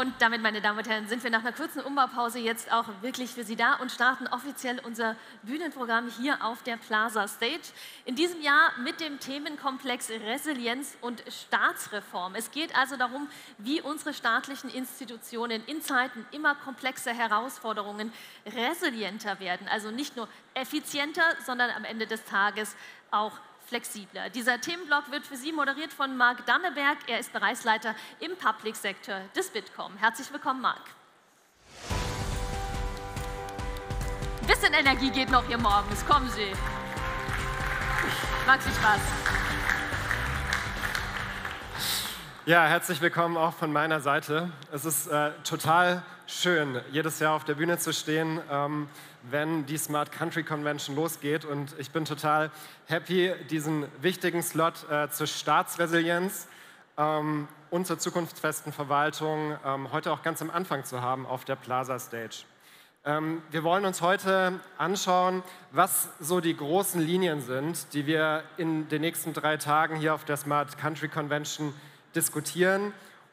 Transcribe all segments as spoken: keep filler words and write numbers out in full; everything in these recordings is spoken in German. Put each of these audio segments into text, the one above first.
Und damit, meine Damen und Herren, sind wir nach einer kurzen Umbaupause jetzt auch wirklich für Sie da und starten offiziell unser Bühnenprogramm hier auf der Plaza Stage. In diesem Jahr mit dem Themenkomplex Resilienz und Staatsreform. Es geht also darum, wie unsere staatlichen Institutionen in Zeiten immer komplexer Herausforderungen resilienter werden. Also nicht nur effizienter, sondern am Ende des Tages auch flexibler. Dieser Themenblock wird für Sie moderiert von Marc Danneberg. Er ist Bereichsleiter im Public Sector des Bitkom. Herzlich willkommen, Marc. Ein bisschen Energie geht noch hier morgens. Kommen Sie. Macht viel Spaß. Ja, herzlich willkommen auch von meiner Seite. Es ist äh, total schön, jedes Jahr auf der Bühne zu stehen, ähm, wenn die Smart Country Convention losgeht. Und ich bin total happy, diesen wichtigen Slot äh, zur Staatsresilienz ähm, und zur zukunftsfesten Verwaltung ähm, heute auch ganz am Anfang zu haben auf der Plaza Stage. Ähm, wir wollen uns heute anschauen, was so die großen Linien sind, die wir in den nächsten drei Tagen hier auf der Smart Country Convention diskutieren.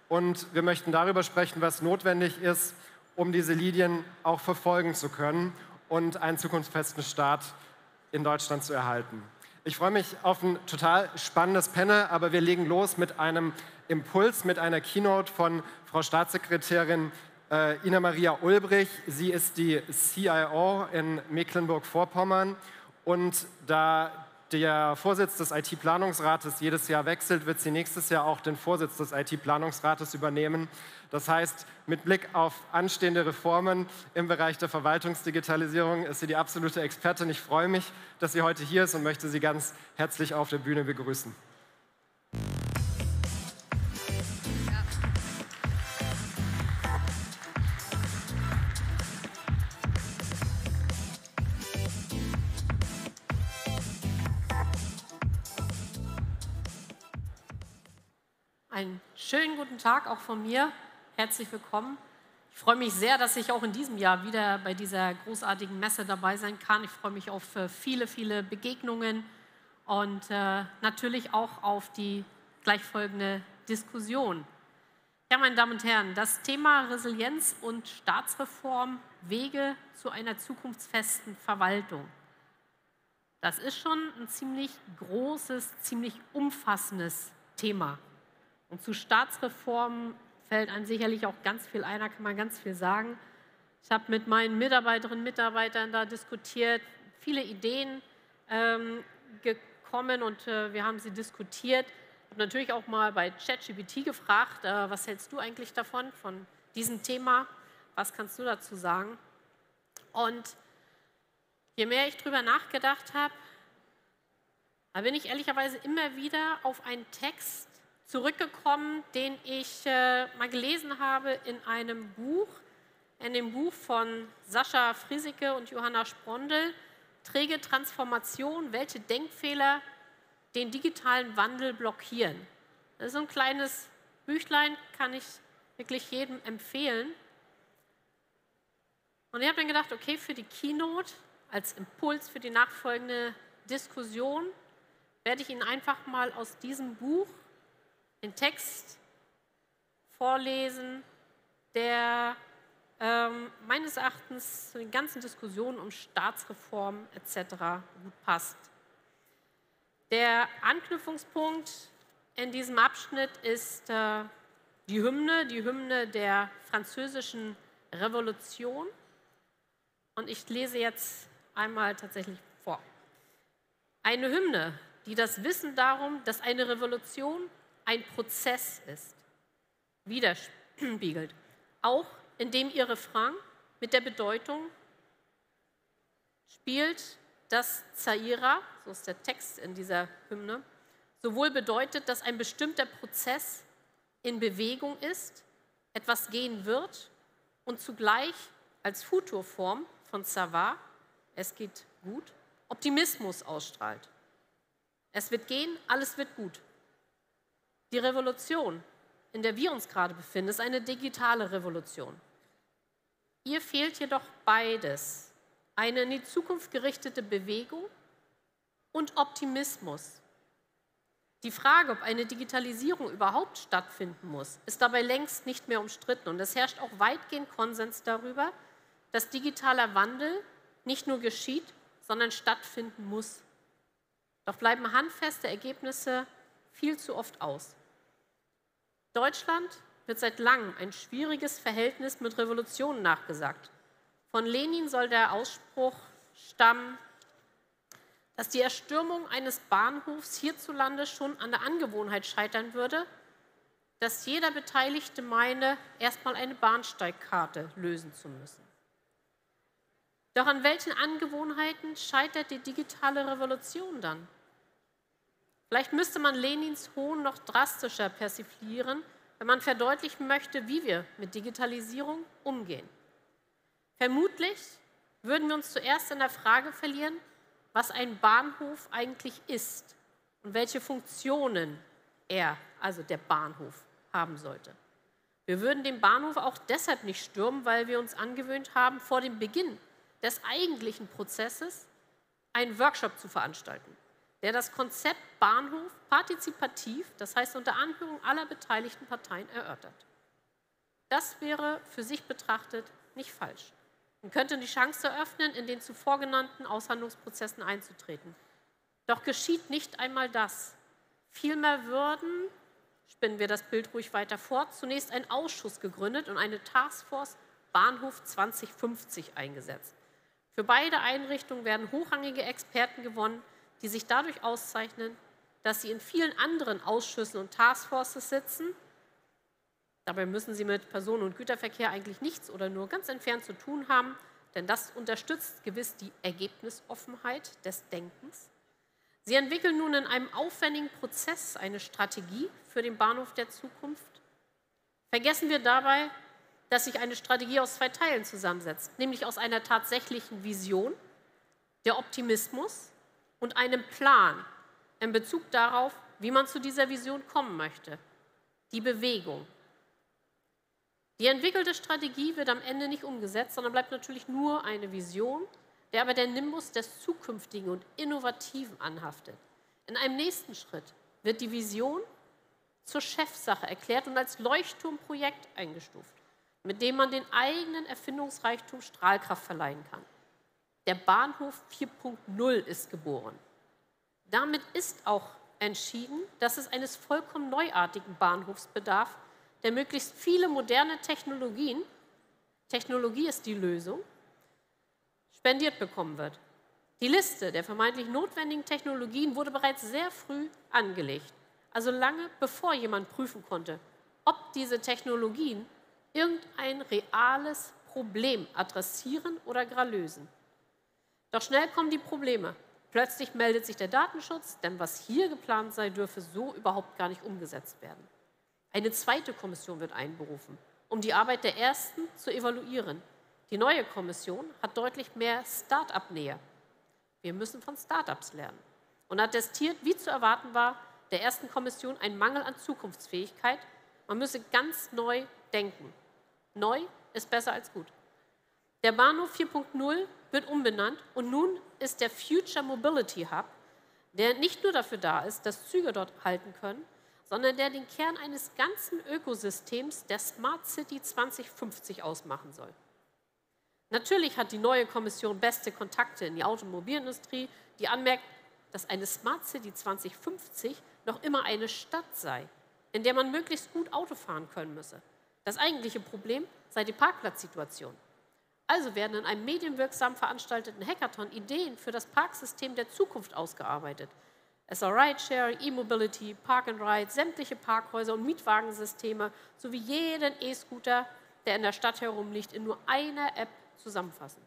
Und wir möchten darüber sprechen, was notwendig ist, um diese Linien auch verfolgen zu können und einen zukunftsfesten Staat in Deutschland zu erhalten. Ich freue mich auf ein total spannendes Panel, aber wir legen los mit einem Impuls, mit einer Keynote von Frau Staatssekretärin äh, Ina-Maria Ulbrich. Sie ist die C I O in Mecklenburg-Vorpommern und da der Vorsitz des I T-Planungsrates jedes Jahr wechselt, wird sie nächstes Jahr auch den Vorsitz des I T-Planungsrates übernehmen. Das heißt, mit Blick auf anstehende Reformen im Bereich der Verwaltungsdigitalisierung ist sie die absolute Expertin. Ich freue mich, dass sie heute hier ist und möchte Sie ganz herzlich auf der Bühne begrüßen. Einen schönen guten Tag auch von mir. Herzlich willkommen. Ich freue mich sehr, dass ich auch in diesem Jahr wieder bei dieser großartigen Messe dabei sein kann. Ich freue mich auf viele, viele Begegnungen und äh, natürlich auch auf die gleichfolgende Diskussion. Ja, meine Damen und Herren, das Thema Resilienz und Staatsreform, Wege zu einer zukunftsfesten Verwaltung. Das ist schon ein ziemlich großes, ziemlich umfassendes Thema. Und zu Staatsreformen fällt einem sicherlich auch ganz viel ein, da kann man ganz viel sagen. Ich habe mit meinen Mitarbeiterinnen und Mitarbeitern da diskutiert, viele Ideen ähm, gekommen und äh, wir haben sie diskutiert. Ich habe natürlich auch mal bei ChatGPT gefragt, äh, was hältst du eigentlich davon, von diesem Thema? Was kannst du dazu sagen? Und je mehr ich drüber nachgedacht habe, da bin ich ehrlicherweise immer wieder auf einen Text zurückgekommen, den ich äh, mal gelesen habe in einem Buch, in dem Buch von Sascha Friesicke und Johanna Sprondel, Träge Transformation, welche Denkfehler den digitalen Wandel blockieren. Das ist so ein kleines Büchlein, kann ich wirklich jedem empfehlen. Und ich habe dann gedacht, okay, für die Keynote, als Impuls für die nachfolgende Diskussion, werde ich Ihnen einfach mal aus diesem Buch den Text vorlesen, der ähm, meines Erachtens zu den ganzen Diskussionen um Staatsreform et cetera gut passt. Der Anknüpfungspunkt in diesem Abschnitt ist äh, die Hymne, die Hymne der französischen Revolution. Und ich lese jetzt einmal tatsächlich vor. Eine Hymne, die das Wissen darum, dass eine Revolution ein Prozess ist, widerspiegelt, auch indem ihr Refrain mit der Bedeutung spielt, dass Zaira, so ist der Text in dieser Hymne, sowohl bedeutet, dass ein bestimmter Prozess in Bewegung ist, etwas gehen wird und zugleich als Futurform von Savoir, es geht gut, Optimismus ausstrahlt. Es wird gehen, alles wird gut. Die Revolution, in der wir uns gerade befinden, ist eine digitale Revolution. Ihr fehlt jedoch beides, eine in die Zukunft gerichtete Bewegung und Optimismus. Die Frage, ob eine Digitalisierung überhaupt stattfinden muss, ist dabei längst nicht mehr umstritten. Und es herrscht auch weitgehend Konsens darüber, dass digitaler Wandel nicht nur geschieht, sondern stattfinden muss. Doch bleiben handfeste Ergebnisse viel zu oft aus. Deutschland wird seit langem ein schwieriges Verhältnis mit Revolutionen nachgesagt. Von Lenin soll der Ausspruch stammen, dass die Erstürmung eines Bahnhofs hierzulande schon an der Angewohnheit scheitern würde, dass jeder Beteiligte meine, erstmal eine Bahnsteigkarte lösen zu müssen. Doch an welchen Angewohnheiten scheitert die digitale Revolution dann? Vielleicht müsste man Lenins Hohn noch drastischer persiflieren, wenn man verdeutlichen möchte, wie wir mit Digitalisierung umgehen. Vermutlich würden wir uns zuerst in der Frage verlieren, was ein Bahnhof eigentlich ist und welche Funktionen er, also der Bahnhof, haben sollte. Wir würden den Bahnhof auch deshalb nicht stürmen, weil wir uns angewöhnt haben, vor dem Beginn des eigentlichen Prozesses einen Workshop zu veranstalten, der das Konzept Bahnhof partizipativ, das heißt unter Anhörung aller beteiligten Parteien, erörtert. Das wäre für sich betrachtet nicht falsch und könnte die Chance eröffnen, in den zuvor genannten Aushandlungsprozessen einzutreten. Doch geschieht nicht einmal das. Vielmehr würden, spinnen wir das Bild ruhig weiter fort, zunächst ein Ausschuss gegründet und eine Taskforce Bahnhof zwanzig fünfzig eingesetzt. Für beide Einrichtungen werden hochrangige Experten gewonnen, die sich dadurch auszeichnen, dass sie in vielen anderen Ausschüssen und Taskforces sitzen. Dabei müssen sie mit Personen- und Güterverkehr eigentlich nichts oder nur ganz entfernt zu tun haben, denn das unterstützt gewiss die Ergebnisoffenheit des Denkens. Sie entwickeln nun in einem aufwendigen Prozess eine Strategie für den Bahnhof der Zukunft. Vergessen wir dabei, dass sich eine Strategie aus zwei Teilen zusammensetzt, nämlich aus einer tatsächlichen Vision, der Optimismus und einem Plan in Bezug darauf, wie man zu dieser Vision kommen möchte, die Bewegung. Die entwickelte Strategie wird am Ende nicht umgesetzt, sondern bleibt natürlich nur eine Vision, der aber der Nimbus des Zukünftigen und Innovativen anhaftet. In einem nächsten Schritt wird die Vision zur Chefsache erklärt und als Leuchtturmprojekt eingestuft, mit dem man den eigenen Erfindungsreichtum Strahlkraft verleihen kann. Der Bahnhof vier punkt null ist geboren. Damit ist auch entschieden, dass es eines vollkommen neuartigen Bahnhofs bedarf, der möglichst viele moderne Technologien, Technologie ist die Lösung, spendiert bekommen wird. Die Liste der vermeintlich notwendigen Technologien wurde bereits sehr früh angelegt, also lange bevor jemand prüfen konnte, ob diese Technologien irgendein reales Problem adressieren oder gar lösen. Doch schnell kommen die Probleme. Plötzlich meldet sich der Datenschutz, denn was hier geplant sei, dürfe so überhaupt gar nicht umgesetzt werden. Eine zweite Kommission wird einberufen, um die Arbeit der ersten zu evaluieren. Die neue Kommission hat deutlich mehr Start-up-Nähe. Wir müssen von Start-ups lernen. Und attestiert, wie zu erwarten war, der ersten Kommission ein Mangel an Zukunftsfähigkeit. Man müsse ganz neu denken. Neu ist besser als gut. Der Bahnhof vier punkt null wird umbenannt und nun ist der Future Mobility Hub, der nicht nur dafür da ist, dass Züge dort halten können, sondern der den Kern eines ganzen Ökosystems der Smart City zwanzig fünfzig ausmachen soll. Natürlich hat die neue Kommission beste Kontakte in die Automobilindustrie, die anmerkt, dass eine Smart City zwanzig fünfzig noch immer eine Stadt sei, in der man möglichst gut Auto fahren können müsse. Das eigentliche Problem sei die Parkplatzsituation. Also werden in einem medienwirksam veranstalteten Hackathon Ideen für das Parksystem der Zukunft ausgearbeitet. Es soll Rideshare, E-Mobility, Park and Ride, sämtliche Parkhäuser und Mietwagensysteme sowie jeden E-Scooter, der in der Stadt herumliegt, in nur einer App zusammenfassen.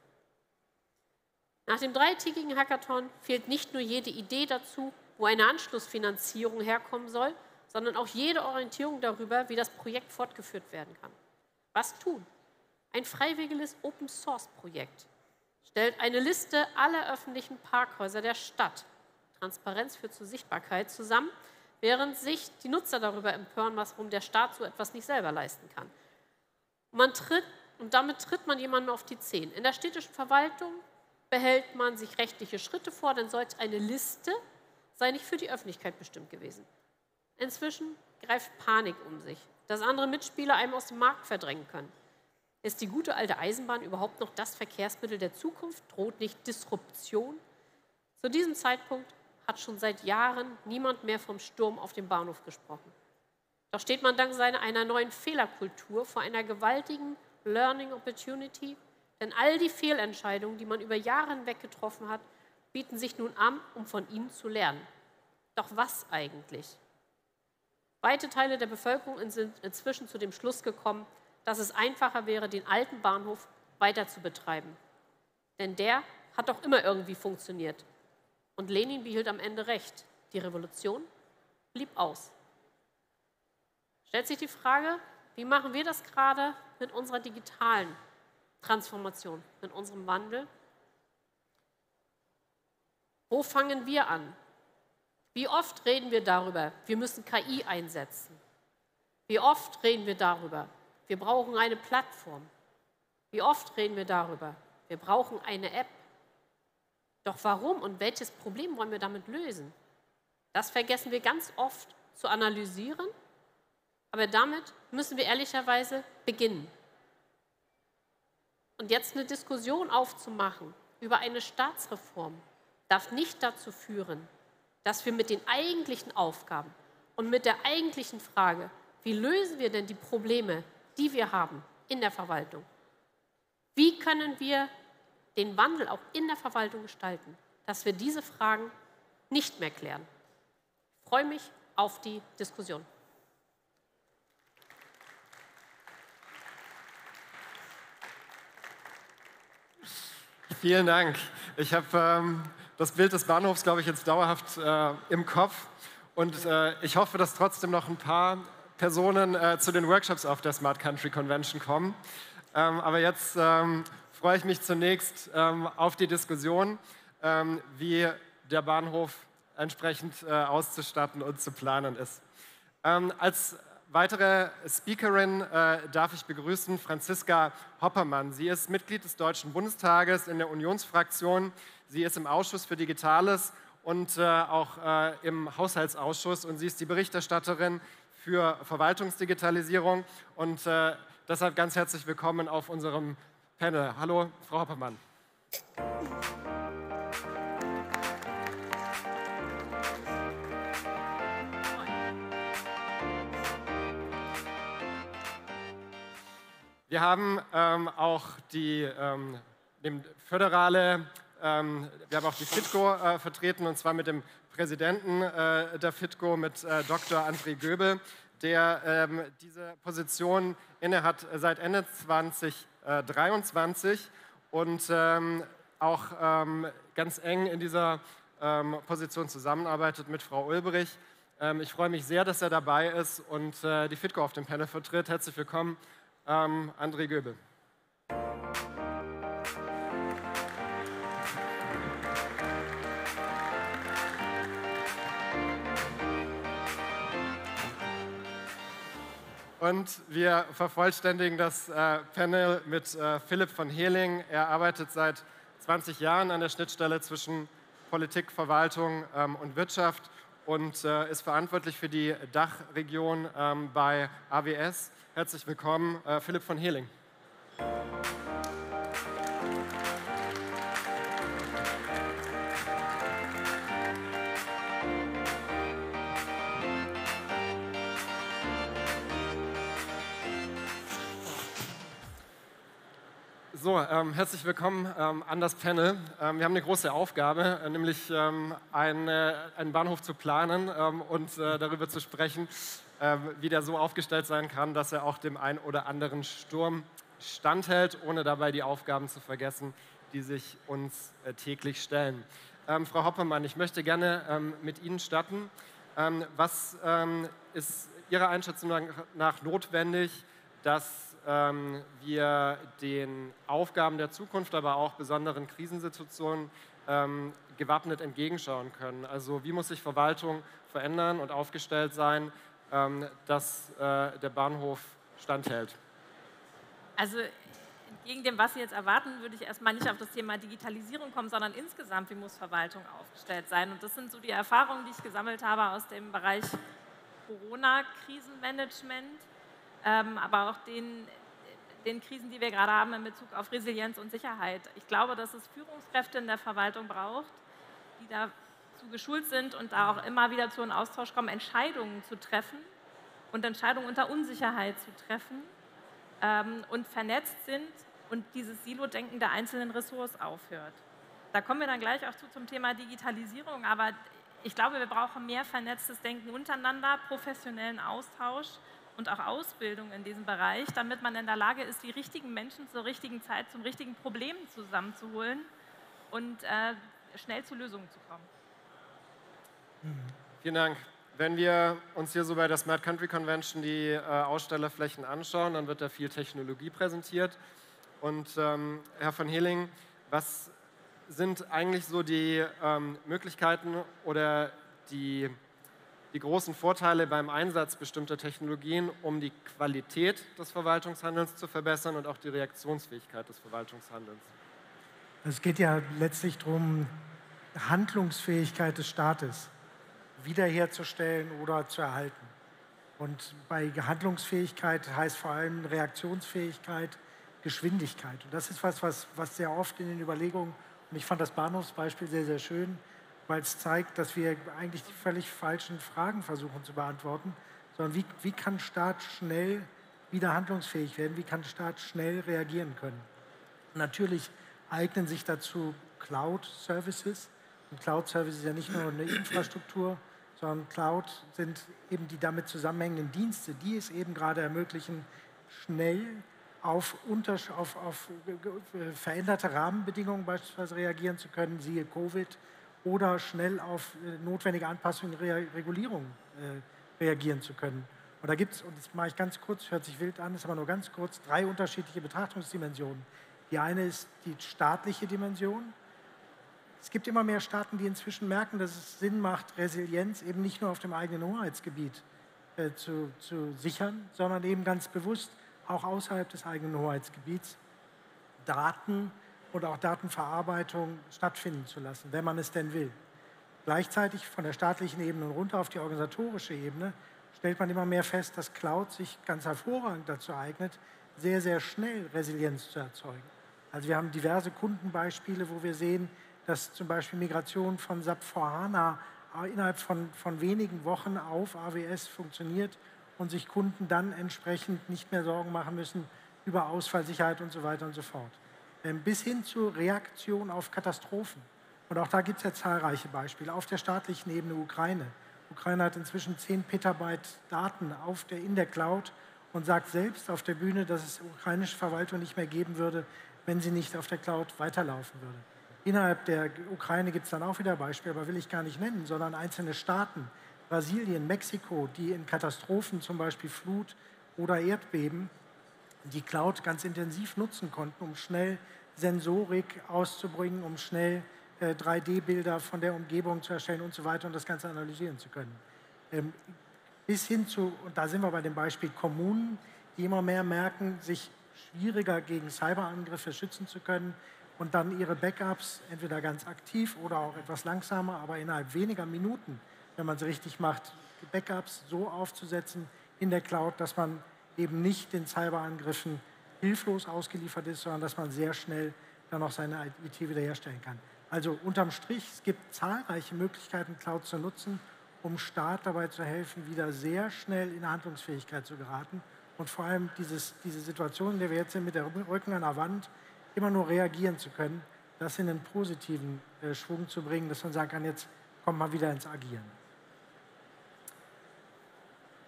Nach dem dreitägigen Hackathon fehlt nicht nur jede Idee dazu, wo eine Anschlussfinanzierung herkommen soll, sondern auch jede Orientierung darüber, wie das Projekt fortgeführt werden kann. Was tun? Ein freiwilliges Open-Source-Projekt stellt eine Liste aller öffentlichen Parkhäuser der Stadt, Transparenz führt zur Sichtbarkeit, zusammen, während sich die Nutzer darüber empören, warum der Staat so etwas nicht selber leisten kann. Man tritt, und damit tritt man jemandem auf die Zehen. In der städtischen Verwaltung behält man sich rechtliche Schritte vor, denn solch eine Liste sei nicht für die Öffentlichkeit bestimmt gewesen. Inzwischen greift Panik um sich, dass andere Mitspieler einem aus dem Markt verdrängen können. Ist die gute alte Eisenbahn überhaupt noch das Verkehrsmittel der Zukunft? Droht nicht Disruption? Zu diesem Zeitpunkt hat schon seit Jahren niemand mehr vom Sturm auf dem Bahnhof gesprochen. Doch steht man dank seiner einer neuen Fehlerkultur vor einer gewaltigen Learning Opportunity, denn all die Fehlentscheidungen, die man über Jahre hinweg getroffen hat, bieten sich nun an, um von ihnen zu lernen. Doch was eigentlich? Weite Teile der Bevölkerung sind inzwischen zu dem Schluss gekommen, dass es einfacher wäre, den alten Bahnhof weiter zu betreiben. Denn der hat doch immer irgendwie funktioniert. Und Lenin behielt am Ende recht. Die Revolution blieb aus. Stellt sich die Frage, wie machen wir das gerade mit unserer digitalen Transformation, mit unserem Wandel? Wo fangen wir an? Wie oft reden wir darüber, wir müssen K I einsetzen? Wie oft reden wir darüber, wir brauchen eine Plattform? Wie oft reden wir darüber, wir brauchen eine App? Doch warum und welches Problem wollen wir damit lösen? Das vergessen wir ganz oft zu analysieren, aber damit müssen wir ehrlicherweise beginnen. Und jetzt eine Diskussion aufzumachen über eine Staatsreform darf nicht dazu führen, dass wir mit den eigentlichen Aufgaben und mit der eigentlichen Frage, wie lösen wir denn die Probleme, die wir haben in der Verwaltung? Wie können wir den Wandel auch in der Verwaltung gestalten, dass wir diese Fragen nicht mehr klären? Ich freue mich auf die Diskussion. Vielen Dank. Ich habe ähm, das Bild des Bahnhofs, glaube ich, jetzt dauerhaft äh, im Kopf. Und äh, ich hoffe, dass trotzdem noch ein paar Personen äh, zu den Workshops auf der Smart Country Convention kommen. Ähm, aber jetzt ähm, freue ich mich zunächst ähm, auf die Diskussion, ähm, wie der Bahnhof entsprechend äh, auszustatten und zu planen ist. Ähm, als weitere Speakerin äh, darf ich begrüßen Franziska Hoppermann. Sie ist Mitglied des Deutschen Bundestages in der Unionsfraktion. Sie ist im Ausschuss für Digitales und äh, auch äh, im Haushaltsausschuss. Und sie ist die Berichterstatterin für Verwaltungsdigitalisierung. Und äh, deshalb ganz herzlich willkommen auf unserem Panel. Hallo, Frau Hoppermann. Wir haben ähm, auch die ähm, föderale, ähm, wir haben auch die FITKO äh, vertreten, und zwar mit dem Präsidenten äh, der FITKO, mit äh, Doktor André Göbel, der ähm, diese Position innehat seit Ende zweitausenddreiundzwanzig und ähm, auch ähm, ganz eng in dieser ähm, Position zusammenarbeitet mit Frau Ulbrich. Ähm, ich freue mich sehr, dass er dabei ist und äh, die FITKO auf dem Panel vertritt. Herzlich willkommen. Ähm, André Göbel. Und wir vervollständigen das äh, Panel mit äh, Philipp von Haehling. Er arbeitet seit zwanzig Jahren an der Schnittstelle zwischen Politik, Verwaltung ähm, und Wirtschaft und äh, ist verantwortlich für die Dachregion ähm, bei A W S. Herzlich willkommen, äh, Philipp von Haehling. So, ähm, herzlich willkommen ähm, an das Panel. Ähm, wir haben eine große Aufgabe, äh, nämlich ähm, einen, äh, einen Bahnhof zu planen ähm, und äh, darüber zu sprechen, wie der so aufgestellt sein kann, dass er auch dem ein oder anderen Sturm standhält, ohne dabei die Aufgaben zu vergessen, die sich uns täglich stellen. Ähm, Frau Hoppermann, ich möchte gerne ähm, mit Ihnen starten. Ähm, was ähm, ist Ihrer Einschätzung nach, nach notwendig, dass ähm, wir den Aufgaben der Zukunft, aber auch besonderen Krisensituationen ähm, gewappnet entgegenschauen können? Also wie muss sich Verwaltung verändern und aufgestellt sein, dass äh, der Bahnhof standhält? Also entgegen dem, was Sie jetzt erwarten, würde ich erstmal nicht auf das Thema Digitalisierung kommen, sondern insgesamt, wie muss Verwaltung aufgestellt sein? Und das sind so die Erfahrungen, die ich gesammelt habe aus dem Bereich Corona-Krisenmanagement, ähm, aber auch den, den Krisen, die wir gerade haben in Bezug auf Resilienz und Sicherheit. Ich glaube, dass es Führungskräfte in der Verwaltung braucht, die dazu geschult sind und da auch immer wieder zu einem Austausch kommen, Entscheidungen zu treffen und Entscheidungen unter Unsicherheit zu treffen ähm, und vernetzt sind und dieses Silo-Denken der einzelnen Ressorts aufhört. Da kommen wir dann gleich auch zu zum Thema Digitalisierung, aber ich glaube, wir brauchen mehr vernetztes Denken untereinander, professionellen Austausch und auch Ausbildung in diesem Bereich, damit man in der Lage ist, die richtigen Menschen zur richtigen Zeit, zum richtigen Problem zusammenzuholen und äh, schnell zu Lösungen zu kommen. Mhm. Vielen Dank. Wenn wir uns hier so bei der Smart Country Convention die äh, Ausstellerflächen anschauen, dann wird da viel Technologie präsentiert. Und ähm, Herr von Haehling, was sind eigentlich so die ähm, Möglichkeiten oder die, die großen Vorteile beim Einsatz bestimmter Technologien, um die Qualität des Verwaltungshandelns zu verbessern und auch die Reaktionsfähigkeit des Verwaltungshandelns? Es geht ja letztlich darum, Handlungsfähigkeit des Staates wiederherzustellen oder zu erhalten. Und bei Handlungsfähigkeit heißt vor allem Reaktionsfähigkeit, Geschwindigkeit. Und das ist was, was, was sehr oft in den Überlegungen, und ich fand das Bahnhofsbeispiel sehr, sehr schön, weil es zeigt, dass wir eigentlich die völlig falschen Fragen versuchen zu beantworten, sondern wie, wie kann Staat schnell wieder handlungsfähig werden, wie kann Staat schnell reagieren können. Und natürlich eignen sich dazu Cloud-Services. Und Cloud-Service ist ja nicht nur eine Infrastruktur, sondern Cloud sind eben die damit zusammenhängenden Dienste, die es eben gerade ermöglichen, schnell auf, unter, auf, auf veränderte Rahmenbedingungen beispielsweise reagieren zu können, siehe Covid, oder schnell auf notwendige Anpassungen und Regulierungen äh, reagieren zu können. Und da gibt es, und das mache ich ganz kurz, hört sich wild an, ist aber nur ganz kurz, drei unterschiedliche Betrachtungsdimensionen. Die eine ist die staatliche Dimension. Es gibt immer mehr Staaten, die inzwischen merken, dass es Sinn macht, Resilienz eben nicht nur auf dem eigenen Hoheitsgebiet äh, zu, zu sichern, sondern eben ganz bewusst auch außerhalb des eigenen Hoheitsgebiets Daten oder auch Datenverarbeitung stattfinden zu lassen, wenn man es denn will. Gleichzeitig von der staatlichen Ebene runter auf die organisatorische Ebene stellt man immer mehr fest, dass Cloud sich ganz hervorragend dazu eignet, sehr, sehr schnell Resilienz zu erzeugen. Also wir haben diverse Kundenbeispiele, wo wir sehen, dass zum Beispiel Migration von S A P vier HANA innerhalb von, von wenigen Wochen auf A W S funktioniert und sich Kunden dann entsprechend nicht mehr Sorgen machen müssen über Ausfallsicherheit und so weiter und so fort. Bis hin zur Reaktion auf Katastrophen. Und auch da gibt es ja zahlreiche Beispiele. Auf der staatlichen Ebene Ukraine. Ukraine hat inzwischen zehn Petabyte Daten auf der, in der Cloud und sagt selbst auf der Bühne, dass es ukrainische Verwaltung nicht mehr geben würde, wenn sie nicht auf der Cloud weiterlaufen würde. Innerhalb der Ukraine gibt es dann auch wieder Beispiele, aber will ich gar nicht nennen, sondern einzelne Staaten, Brasilien, Mexiko, die in Katastrophen, zum Beispiel Flut oder Erdbeben, die Cloud ganz intensiv nutzen konnten, um schnell Sensorik auszubringen, um schnell äh, drei D Bilder von der Umgebung zu erstellen und so weiter und das Ganze analysieren zu können. Ähm, bis hin zu, und da sind wir bei dem Beispiel Kommunen, die immer mehr merken, sich schwieriger gegen Cyberangriffe schützen zu können, und dann ihre Backups entweder ganz aktiv oder auch etwas langsamer, aber innerhalb weniger Minuten, wenn man es richtig macht, Backups so aufzusetzen in der Cloud, dass man eben nicht den Cyberangriffen hilflos ausgeliefert ist, sondern dass man sehr schnell dann auch seine I T wiederherstellen kann. Also unterm Strich, es gibt zahlreiche Möglichkeiten, Cloud zu nutzen, um Staat dabei zu helfen, wieder sehr schnell in Handlungsfähigkeit zu geraten. Und vor allem dieses, diese Situation, in der wir jetzt sind, mit der Rücken an der Wand, immer nur reagieren zu können, das in einen positiven äh, Schwung zu bringen, dass man sagen kann, jetzt kommt mal wieder ins Agieren.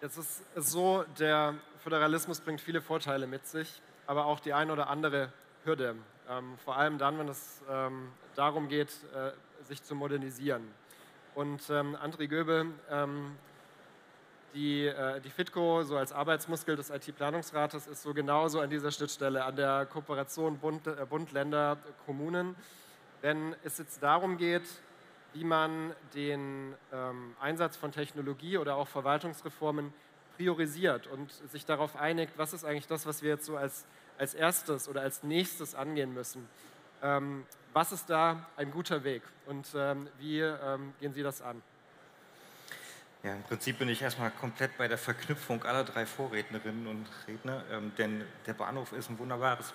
Jetzt ist es so, der Föderalismus bringt viele Vorteile mit sich, aber auch die eine oder andere Hürde. Ähm, vor allem dann, wenn es ähm, darum geht, äh, sich zu modernisieren. Und ähm, André Göbel, ähm, Die, äh, die FITKO, so als Arbeitsmuskel des I T-Planungsrates, ist so genauso an dieser Schnittstelle, an der Kooperation Bund, äh, Bund, Länder, Kommunen. Wenn es jetzt darum geht, wie man den ähm, Einsatz von Technologie oder auch Verwaltungsreformen priorisiert und sich darauf einigt, was ist eigentlich das, was wir jetzt so als als erstes oder als nächstes angehen müssen. Ähm, was ist da ein guter Weg und ähm, wie ähm, gehen Sie das an? Ja, im Prinzip bin ich erstmal komplett bei der Verknüpfung aller drei Vorrednerinnen und Redner, ähm, denn der Bahnhof ist ein wunderbares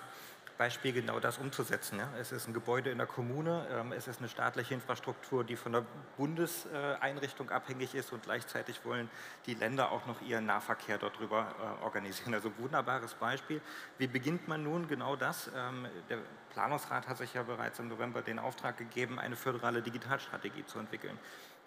Beispiel, genau das umzusetzen. Ja. Es ist ein Gebäude in der Kommune, ähm, es ist eine staatliche Infrastruktur, die von der Bundeseinrichtung abhängig ist und gleichzeitig wollen die Länder auch noch ihren Nahverkehr dort drüber äh, organisieren. Also ein wunderbares Beispiel. Wie beginnt man nun genau das? Ähm, der Planungsrat hat sich ja bereits im November den Auftrag gegeben, eine föderale Digitalstrategie zu entwickeln.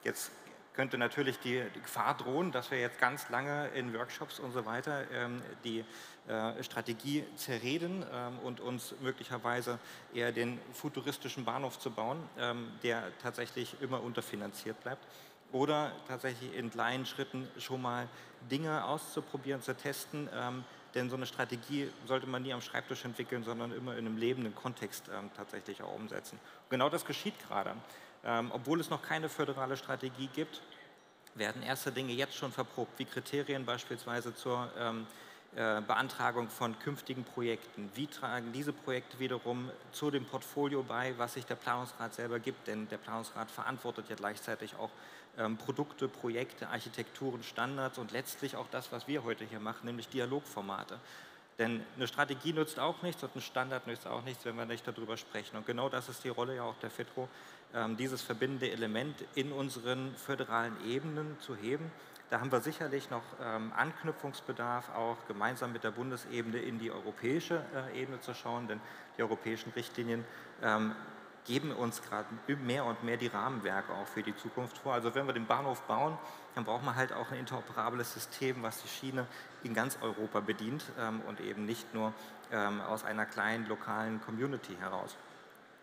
Jetzt könnte natürlich die, die Gefahr drohen, dass wir jetzt ganz lange in Workshops und so weiter ähm, die äh, Strategie zerreden ähm, und uns möglicherweise eher den futuristischen Bahnhof zu bauen, ähm, der tatsächlich immer unterfinanziert bleibt. Oder tatsächlich in kleinen Schritten schon mal Dinge auszuprobieren, zu testen, ähm, denn so eine Strategie sollte man nie am Schreibtisch entwickeln, sondern immer in einem lebenden Kontext ähm, tatsächlich auch umsetzen. Und genau das geschieht gerade. Ähm, obwohl es noch keine föderale Strategie gibt, werden erste Dinge jetzt schon verprobt, wie Kriterien beispielsweise zur ähm, äh, Beantragung von künftigen Projekten. Wie tragen diese Projekte wiederum zu dem Portfolio bei, was sich der Planungsrat selber gibt? Denn der Planungsrat verantwortet ja gleichzeitig auch ähm, Produkte, Projekte, Architekturen, Standards und letztlich auch das, was wir heute hier machen, nämlich Dialogformate. Denn eine Strategie nützt auch nichts und ein Standard nützt auch nichts, wenn wir nicht darüber sprechen. Und genau das ist die Rolle ja auch der FITKO, dieses verbindende Element in unseren föderalen Ebenen zu heben. Da haben wir sicherlich noch Anknüpfungsbedarf, auch gemeinsam mit der Bundesebene in die europäische Ebene zu schauen, denn die europäischen Richtlinien geben uns gerade mehr und mehr die Rahmenwerke auch für die Zukunft vor. Also wenn wir den Bahnhof bauen, dann braucht man halt auch ein interoperables System, was die Schiene in ganz Europa bedient ähm, und eben nicht nur ähm, aus einer kleinen lokalen Community heraus.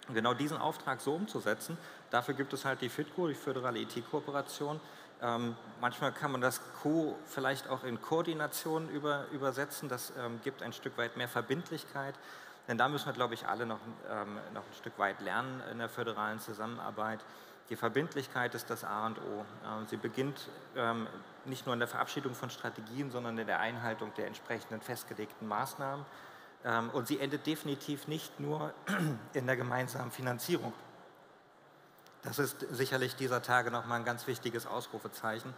Und genau diesen Auftrag so umzusetzen, dafür gibt es halt die FITKO, die Föderale I T-Kooperation. Ähm, manchmal kann man das Co vielleicht auch in Koordination über, übersetzen, das ähm, gibt ein Stück weit mehr Verbindlichkeit. Denn da müssen wir, glaube ich, alle noch, ähm, noch ein Stück weit lernen in der föderalen Zusammenarbeit. Die Verbindlichkeit ist das A und O. Ähm, sie beginnt ähm, nicht nur in der Verabschiedung von Strategien, sondern in der Einhaltung der entsprechenden festgelegten Maßnahmen. Ähm, und sie endet definitiv nicht nur in der gemeinsamen Finanzierung. Das ist sicherlich dieser Tage nochmal ein ganz wichtiges Ausrufezeichen.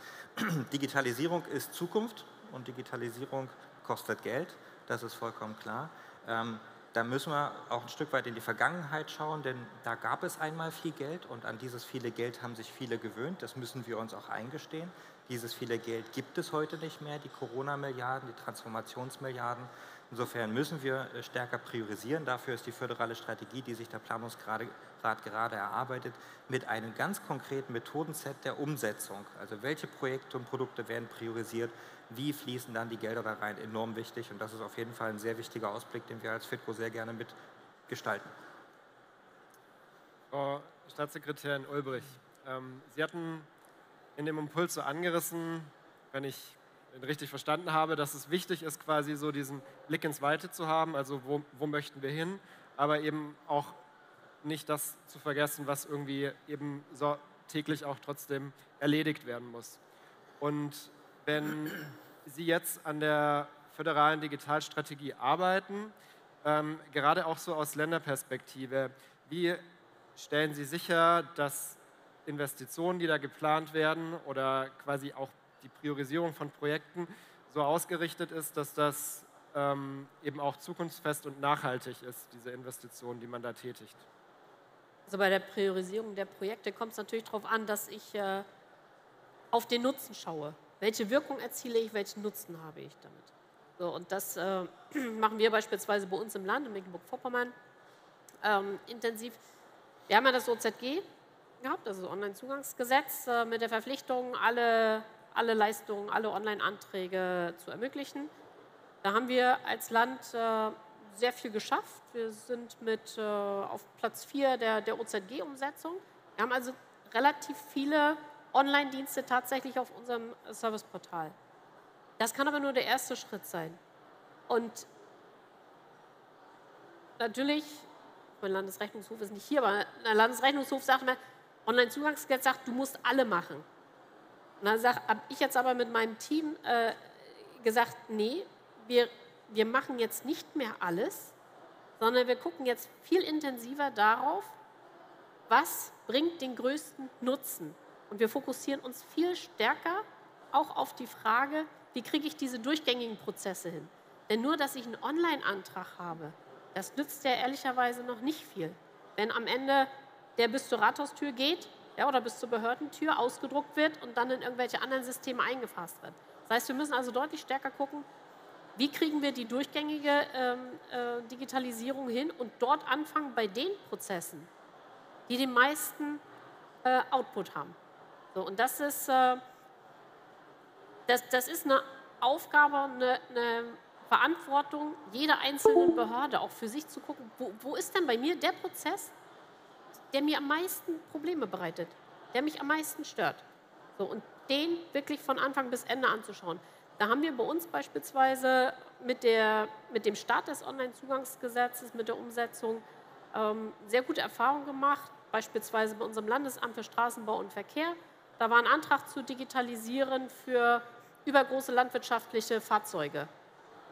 Digitalisierung ist Zukunft und Digitalisierung kostet Geld. Das ist vollkommen klar. Ähm, Da müssen wir auch ein Stück weit in die Vergangenheit schauen, denn da gab es einmal viel Geld und an dieses viele Geld haben sich viele gewöhnt. Das müssen wir uns auch eingestehen. Dieses viele Geld gibt es heute nicht mehr, die Corona-Milliarden, die Transformationsmilliarden. Insofern müssen wir stärker priorisieren. Dafür ist die föderale Strategie, die sich der Planungsrat gerade erarbeitet, mit einem ganz konkreten Methodenset der Umsetzung. Also welche Projekte und Produkte werden priorisiert, wie fließen dann die Gelder da rein, enorm wichtig. Und das ist auf jeden Fall ein sehr wichtiger Ausblick, den wir als FITKO sehr gerne mitgestalten. Frau Staatssekretärin Ulbrich, ähm, Sie hatten in dem Impuls so angerissen, wenn ich richtig verstanden habe, dass es wichtig ist, quasi so diesen Blick ins Weite zu haben, also wo, wo möchten wir hin, aber eben auch nicht das zu vergessen, was irgendwie eben so täglich auch trotzdem erledigt werden muss. Und wenn Sie jetzt an der föderalen Digitalstrategie arbeiten, ähm, gerade auch so aus Länderperspektive, wie stellen Sie sicher, dass Investitionen, die da geplant werden oder quasi auch die Priorisierung von Projekten so ausgerichtet ist, dass das ähm, eben auch zukunftsfest und nachhaltig ist, diese Investition, die man da tätigt? Also bei der Priorisierung der Projekte kommt es natürlich darauf an, dass ich äh, auf den Nutzen schaue. Welche Wirkung erziele ich, welchen Nutzen habe ich damit? So, und das äh, machen wir beispielsweise bei uns im Land, in Mecklenburg-Vorpommern, ähm, intensiv. Wir haben ja das O Z G gehabt, also das Onlinezugangsgesetz, äh, mit der Verpflichtung, alle alle Leistungen, alle Online-Anträge zu ermöglichen. Da haben wir als Land äh, sehr viel geschafft. Wir sind mit äh, auf Platz vier der, der O Z G-Umsetzung. Wir haben also relativ viele Online-Dienste tatsächlich auf unserem Serviceportal. Das kann aber nur der erste Schritt sein. Und natürlich, mein Landesrechnungshof ist nicht hier, aber der Landesrechnungshof sagt mir, Online-Zugangsgesetz sagt, du musst alle machen. Und dann habe ich jetzt aber mit meinem Team äh, gesagt, nee, wir wir machen jetzt nicht mehr alles, sondern wir gucken jetzt viel intensiver darauf, was bringt den größten Nutzen. Und wir fokussieren uns viel stärker auch auf die Frage, wie kriege ich diese durchgängigen Prozesse hin. Denn nur, dass ich einen Online-Antrag habe, das nützt ja ehrlicherweise noch nicht viel. Wenn am Ende der bis zur Rathaustür geht, ja, oder bis zur Behördentür ausgedruckt wird und dann in irgendwelche anderen Systeme eingefasst wird. Das heißt, wir müssen also deutlich stärker gucken, wie kriegen wir die durchgängige ähm, äh, Digitalisierung hin und dort anfangen bei den Prozessen, die den meisten äh, Output haben. So, und das ist, äh, das, das ist eine Aufgabe, eine, eine Verantwortung jeder einzelnen Behörde, auch für sich zu gucken, wo, wo ist denn bei mir der Prozess, der mir am meisten Probleme bereitet, der mich am meisten stört. So, und den wirklich von Anfang bis Ende anzuschauen. Da haben wir bei uns beispielsweise mit, der, mit dem Start des Onlinezugangsgesetzes, mit der Umsetzung, ähm, sehr gute Erfahrungen gemacht, beispielsweise bei unserem Landesamt für Straßenbau und Verkehr. Da war ein Antrag zu digitalisieren für übergroße landwirtschaftliche Fahrzeuge.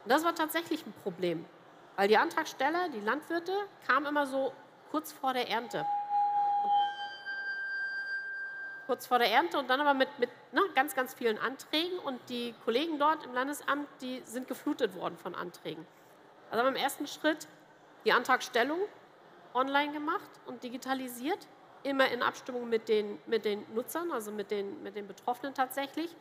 Und das war tatsächlich ein Problem, weil die Antragsteller, die Landwirte, kamen immer so kurz vor der Ernte. kurz vor der Ernte und dann aber mit, mit ne, ganz, ganz vielen Anträgen, und die Kollegen dort im Landesamt, die sind geflutet worden von Anträgen. Also haben wir im ersten Schritt die Antragstellung online gemacht und digitalisiert, immer in Abstimmung mit den, mit den Nutzern, also mit den, mit den Betroffenen tatsächlich.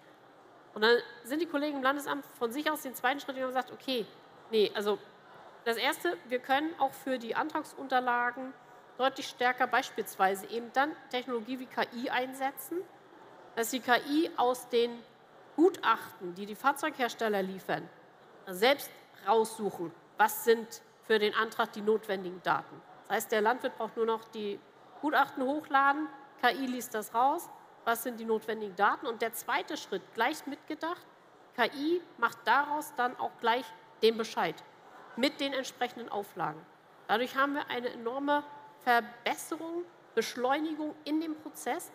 Und dann sind die Kollegen im Landesamt von sich aus den zweiten Schritt und haben gesagt, okay, nee, also das Erste, wir können auch für die Antragsunterlagen deutlich stärker beispielsweise eben dann Technologie wie K I einsetzen, dass die K I aus den Gutachten, die die Fahrzeughersteller liefern, selbst raussuchen, was sind für den Antrag die notwendigen Daten. Das heißt, der Landwirt braucht nur noch die Gutachten hochladen, K I liest das raus, was sind die notwendigen Daten. Und der zweite Schritt, gleich mitgedacht, K I macht daraus dann auch gleich den Bescheid mit den entsprechenden Auflagen. Dadurch haben wir eine enorme Verbesserung, Beschleunigung in dem Prozess,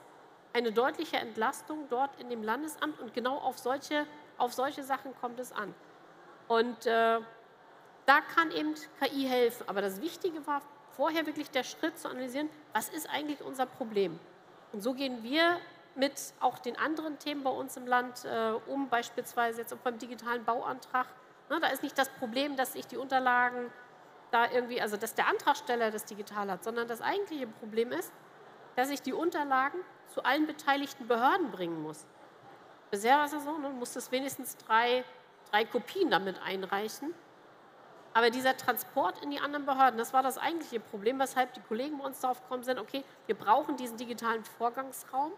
eine deutliche Entlastung dort in dem Landesamt, und genau auf solche, auf solche Sachen kommt es an. Und äh, da kann eben K I helfen. Aber das Wichtige war vorher wirklich der Schritt zu analysieren, was ist eigentlich unser Problem? Und so gehen wir mit auch den anderen Themen bei uns im Land äh, um, beispielsweise jetzt auch beim digitalen Bauantrag. Na, da ist nicht das Problem, dass ich die Unterlagen da irgendwie, also dass der Antragsteller das digital hat, sondern das eigentliche Problem ist, dass ich die Unterlagen zu allen beteiligten Behörden bringen muss. Bisher war es ja so, man musste es wenigstens drei, drei Kopien damit einreichen. Aber dieser Transport in die anderen Behörden, das war das eigentliche Problem, weshalb die Kollegen bei uns darauf gekommen sind, okay, wir brauchen diesen digitalen Vorgangsraum,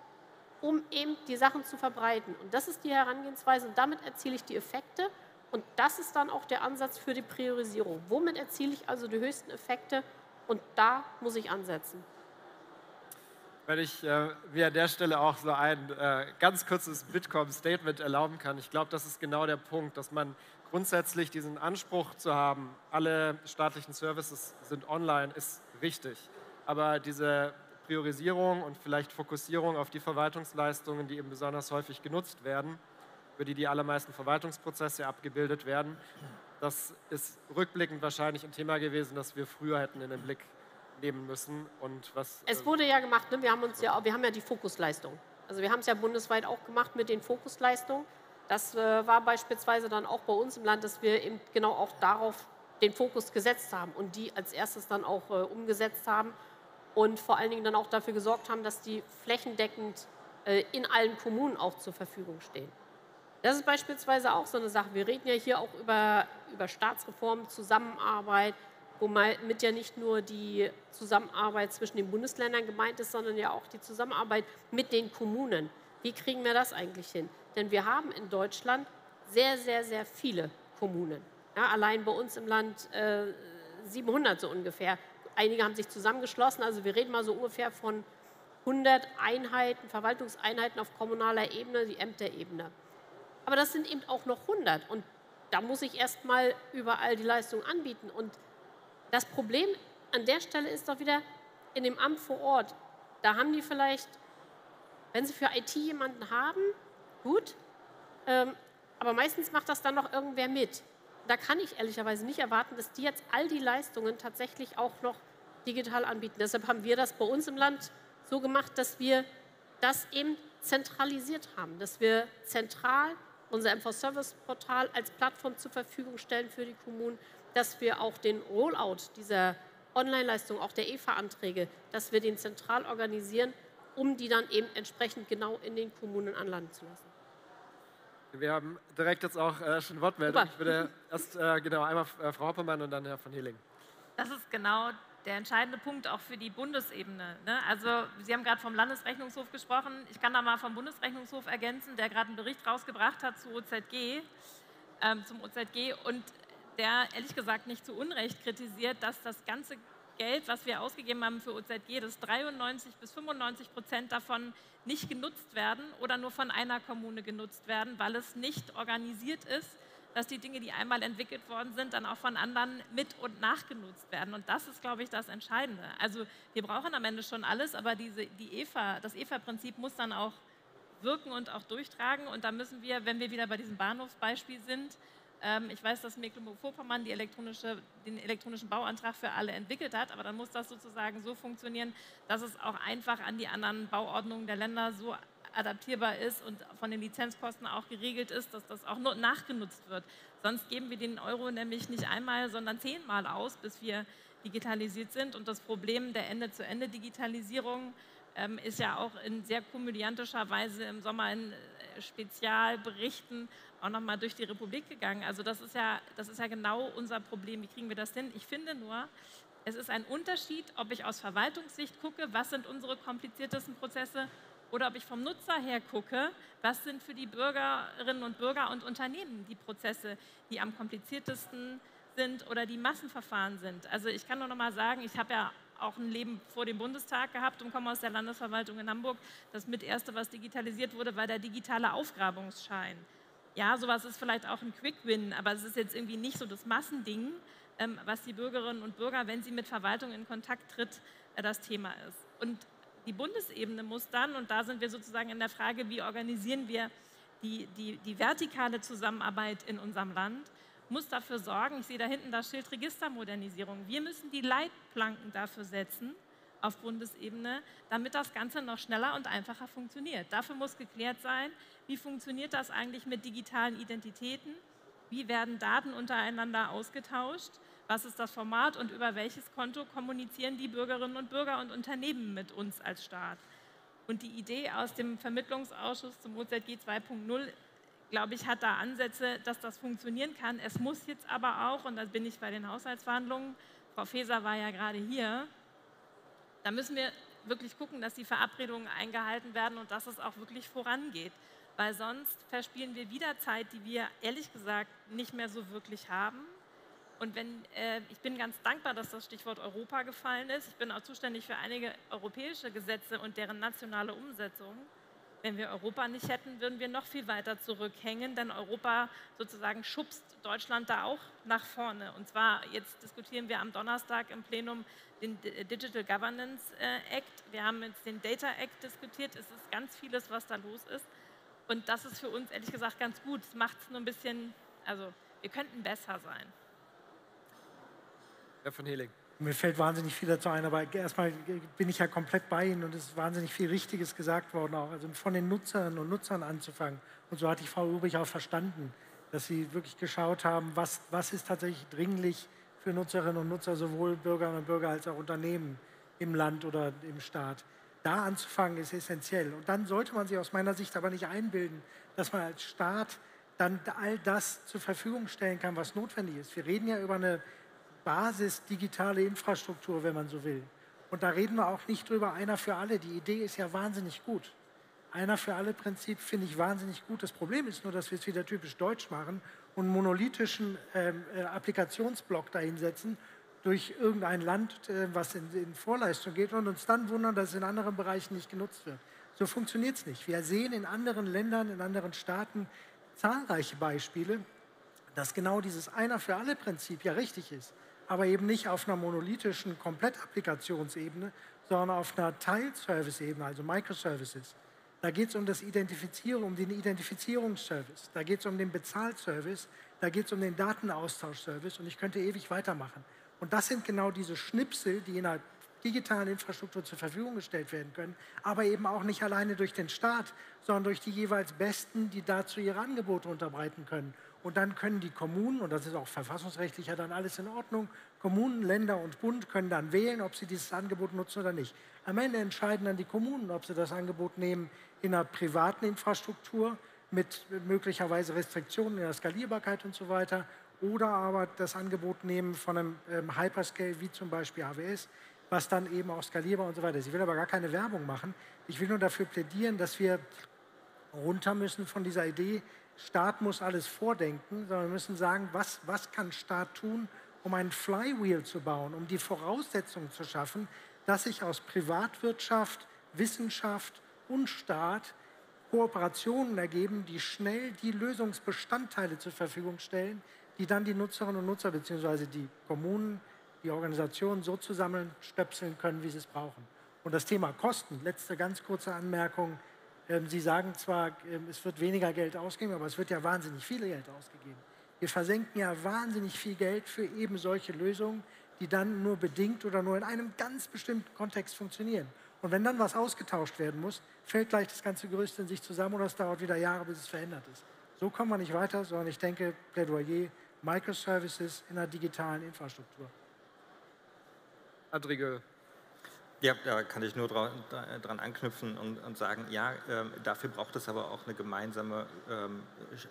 um eben die Sachen zu verbreiten. Und das ist die Herangehensweise, und damit erziele ich die Effekte. Und das ist dann auch der Ansatz für die Priorisierung. Womit erziele ich also die höchsten Effekte? Und da muss ich ansetzen. Wenn ich äh, mir an der Stelle auch so ein äh, ganz kurzes Bitkom-Statement erlauben kann, ich glaube, das ist genau der Punkt, dass man grundsätzlich diesen Anspruch zu haben, alle staatlichen Services sind online, ist richtig. Aber diese Priorisierung und vielleicht Fokussierung auf die Verwaltungsleistungen, die eben besonders häufig genutzt werden, über die die allermeisten Verwaltungsprozesse abgebildet werden. Das ist rückblickend wahrscheinlich ein Thema gewesen, das wir früher hätten in den Blick nehmen müssen. Und was es wurde ja gemacht, ne? wir, haben uns ja, wir haben ja die Fokusleistung. Also wir haben es ja bundesweit auch gemacht mit den Fokusleistungen. Das äh, war beispielsweise dann auch bei uns im Land, dass wir eben genau auch darauf den Fokus gesetzt haben und die als erstes dann auch äh, umgesetzt haben und vor allen Dingen dann auch dafür gesorgt haben, dass die flächendeckend äh, in allen Kommunen auch zur Verfügung stehen. Das ist beispielsweise auch so eine Sache. Wir reden ja hier auch über, über Staatsreform, Zusammenarbeit, womit ja nicht nur die Zusammenarbeit zwischen den Bundesländern gemeint ist, sondern ja auch die Zusammenarbeit mit den Kommunen. Wie kriegen wir das eigentlich hin? Denn wir haben in Deutschland sehr, sehr, sehr viele Kommunen. Ja, allein bei uns im Land äh, siebenhundert so ungefähr. Einige haben sich zusammengeschlossen. Also wir reden mal so ungefähr von hundert Einheiten, Verwaltungseinheiten auf kommunaler Ebene, die Ämterebene. Aber das sind eben auch noch hundert, und da muss ich erst mal überall die Leistung anbieten. Und das Problem an der Stelle ist doch wieder in dem Amt vor Ort. Da haben die vielleicht, wenn sie für I T jemanden haben, gut, ähm, aber meistens macht das dann noch irgendwer mit. da kann ich ehrlicherweise nicht erwarten, dass die jetzt all die Leistungen tatsächlich auch noch digital anbieten. Deshalb haben wir das bei uns im Land so gemacht, dass wir das eben zentralisiert haben, dass wir zentral unser M V-Service-Portal als Plattform zur Verfügung stellen für die Kommunen, dass wir auch den Rollout dieser Online-Leistung, auch der E V-Anträge, dass wir den zentral organisieren, um die dann eben entsprechend genau in den Kommunen anlanden zu lassen. Wir haben direkt jetzt auch äh, schon Wortmeldung. Ich würde erst äh, genau einmal äh, Frau Hoppermann und dann Herr von Haehling. Das ist genau der entscheidende Punkt auch für die Bundesebene. Ne? Also Sie haben gerade vom Landesrechnungshof gesprochen. Ich kann da mal vom Bundesrechnungshof ergänzen, der gerade einen Bericht rausgebracht hat zu O Z G, ähm, zum O Z G und der ehrlich gesagt nicht zu Unrecht kritisiert, dass das ganze Geld, was wir ausgegeben haben für O Z G, dass dreiundneunzig bis fünfundneunzig Prozent davon nicht genutzt werden oder nur von einer Kommune genutzt werden, weil es nicht organisiert ist, dass die Dinge, die einmal entwickelt worden sind, dann auch von anderen mit- und nachgenutzt werden. Und das ist, glaube ich, das Entscheidende. Also wir brauchen am Ende schon alles, aber diese, die E V A, das E V A-Prinzip muss dann auch wirken und auch durchtragen. Und da müssen wir, wenn wir wieder bei diesem Bahnhofsbeispiel sind, ich weiß, dass Mecklenburg-Vorpommern die elektronische, den elektronischen Bauantrag für alle entwickelt hat, aber dann muss das sozusagen so funktionieren, dass es auch einfach an die anderen Bauordnungen der Länder so adaptierbar ist und von den Lizenzkosten auch geregelt ist, dass das auch nur nachgenutzt wird. Sonst geben wir den Euro nämlich nicht einmal, sondern zehnmal aus, bis wir digitalisiert sind. Und das Problem der Ende-zu-Ende-Digitalisierung ähm, ist ja auch in sehr komödiantischer Weise im Sommer in Spezialberichten auch nochmal durch die Republik gegangen. Also das ist, ja, das ist ja genau unser Problem. Wie kriegen wir das hin? Ich finde nur, es ist ein Unterschied, ob ich aus Verwaltungssicht gucke, was sind unsere kompliziertesten Prozesse, oder ob ich vom Nutzer her gucke, was sind für die Bürgerinnen und Bürger und Unternehmen die Prozesse, die am kompliziertesten sind oder die Massenverfahren sind. Also ich kann nur noch mal sagen, ich habe ja auch ein Leben vor dem Bundestag gehabt und komme aus der Landesverwaltung in Hamburg. Das mit erste, was digitalisiert wurde, war der digitale Aufgrabungsschein. Ja, sowas ist vielleicht auch ein Quick-Win, aber es ist jetzt irgendwie nicht so das Massending, ähm, was die Bürgerinnen und Bürger, wenn sie mit Verwaltung in Kontakt tritt, äh, das Thema ist. Und die Bundesebene muss dann, und da sind wir sozusagen in der Frage, wie organisieren wir die, die, die vertikale Zusammenarbeit in unserem Land, muss dafür sorgen, ich sehe da hinten das Schild Registermodernisierung, wir müssen die Leitplanken dafür setzen auf Bundesebene, damit das Ganze noch schneller und einfacher funktioniert. Dafür muss geklärt sein, wie funktioniert das eigentlich mit digitalen Identitäten, wie werden Daten untereinander ausgetauscht, was ist das Format und über welches Konto kommunizieren die Bürgerinnen und Bürger und Unternehmen mit uns als Staat. Und die Idee aus dem Vermittlungsausschuss zum O Z G zwei Punkt null, glaube ich, hat da Ansätze, dass das funktionieren kann. Es muss jetzt aber auch, und da bin ich bei den Haushaltsverhandlungen, Frau Faeser war ja gerade hier, da müssen wir wirklich gucken, dass die Verabredungen eingehalten werden und dass es auch wirklich vorangeht. Weil sonst verspielen wir wieder Zeit, die wir ehrlich gesagt nicht mehr so wirklich haben. Und wenn, äh, ich bin ganz dankbar, dass das Stichwort Europa gefallen ist. Ich bin auch zuständig für einige europäische Gesetze und deren nationale Umsetzung. Wenn wir Europa nicht hätten, würden wir noch viel weiter zurückhängen, denn Europa sozusagen schubst Deutschland da auch nach vorne. Und zwar, jetzt diskutieren wir am Donnerstag im Plenum den Digital Governance Act. Wir haben jetzt den Data Act diskutiert. Es ist ganz vieles, was da los ist. Und das ist für uns ehrlich gesagt ganz gut. Es macht es nur ein bisschen, also wir könnten besser sein. Herr von Haehling. Mir fällt wahnsinnig viel dazu ein, aber erstmal bin ich ja komplett bei Ihnen und es ist wahnsinnig viel Richtiges gesagt worden auch. Also von den Nutzerinnen und Nutzern anzufangen. Und so hatte ich Frau Ulbrich auch verstanden, dass Sie wirklich geschaut haben, was, was ist tatsächlich dringlich für Nutzerinnen und Nutzer, sowohl Bürgerinnen und Bürger als auch Unternehmen im Land oder im Staat. Da anzufangen ist essentiell. Und dann sollte man sich aus meiner Sicht aber nicht einbilden, dass man als Staat dann all das zur Verfügung stellen kann, was notwendig ist. Wir reden ja über eine Basis digitale Infrastruktur, wenn man so will. Und da reden wir auch nicht drüber, einer für alle. Die Idee ist ja wahnsinnig gut. Einer für alle Prinzip finde ich wahnsinnig gut. Das Problem ist nur, dass wir es wieder typisch deutsch machen und einen monolithischen ähm, äh, Applikationsblock dahinsetzen durch irgendein Land, äh, was in, in Vorleistung geht und uns dann wundern, dass es in anderen Bereichen nicht genutzt wird. So funktioniert es nicht. Wir sehen in anderen Ländern, in anderen Staaten zahlreiche Beispiele, dass genau dieses Einer für alle Prinzip ja richtig ist, aber eben nicht auf einer monolithischen Komplettapplikationsebene, sondern auf einer Teilservice-Ebene, also Microservices. Da geht es um, um den Identifizierungsservice, da geht es um den Bezahlservice, da geht es um den Datenaustauschservice und ich könnte ewig weitermachen. Und das sind genau diese Schnipsel, die in einer digitalen Infrastruktur zur Verfügung gestellt werden können, aber eben auch nicht alleine durch den Staat, sondern durch die jeweils Besten, die dazu ihre Angebote unterbreiten können. Und dann können die Kommunen, und das ist auch verfassungsrechtlich ja dann alles in Ordnung, Kommunen, Länder und Bund können dann wählen, ob sie dieses Angebot nutzen oder nicht. Am Ende entscheiden dann die Kommunen, ob sie das Angebot nehmen in einer privaten Infrastruktur mit möglicherweise Restriktionen in der Skalierbarkeit und so weiter oder aber das Angebot nehmen von einem ähm, Hyperscale wie zum Beispiel A W S, was dann eben auch skalierbar und so weiter ist. Ich will aber gar keine Werbung machen. Ich will nur dafür plädieren, dass wir runter müssen von dieser Idee, Staat muss alles vordenken, sondern wir müssen sagen, was, was kann Staat tun, um ein Flywheel zu bauen, um die Voraussetzungen zu schaffen, dass sich aus Privatwirtschaft, Wissenschaft und Staat Kooperationen ergeben, die schnell die Lösungsbestandteile zur Verfügung stellen, die dann die Nutzerinnen und Nutzer bzw. die Kommunen, die Organisationen so zusammenstöpseln können, wie sie es brauchen. Und das Thema Kosten, letzte ganz kurze Anmerkung. Sie sagen zwar, es wird weniger Geld ausgegeben, aber es wird ja wahnsinnig viel Geld ausgegeben. Wir versenken ja wahnsinnig viel Geld für eben solche Lösungen, die dann nur bedingt oder nur in einem ganz bestimmten Kontext funktionieren. Und wenn dann was ausgetauscht werden muss, fällt gleich das ganze Gerüst in sich zusammen oder es dauert wieder Jahre, bis es verändert ist. So kommen wir nicht weiter, sondern ich denke, Plädoyer, Microservices in einer digitalen Infrastruktur. André Göbel. Ja, da kann ich nur dran, dran anknüpfen und, und sagen, ja, ähm, dafür braucht es aber auch eine gemeinsame ähm,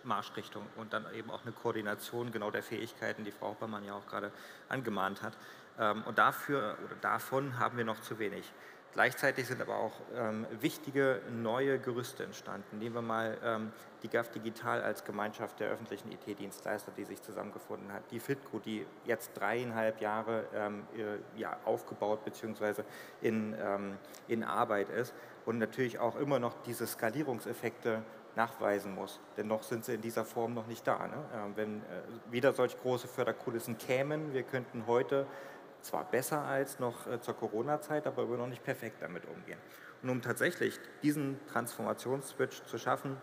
Marschrichtung und dann eben auch eine Koordination genau der Fähigkeiten, die Frau Hoppermann ja auch gerade angemahnt hat. Ähm, und dafür oder davon haben wir noch zu wenig. Gleichzeitig sind aber auch ähm, wichtige neue Gerüste entstanden. Nehmen wir mal ähm, die G A V Digital als Gemeinschaft der öffentlichen I T-Dienstleister, die sich zusammengefunden hat. Die FITKO, die jetzt dreieinhalb Jahre ähm, ja, aufgebaut bzw. in, ähm, in Arbeit ist und natürlich auch immer noch diese Skalierungseffekte nachweisen muss. Denn noch sind sie in dieser Form noch nicht da. Ne? Ähm, wenn äh, wieder solch große Förderkulissen kämen, wir könnten heute zwar besser als noch zur Corona-Zeit, aber immer noch nicht perfekt damit umgehen. Und um tatsächlich diesen Transformationsswitch zu schaffen,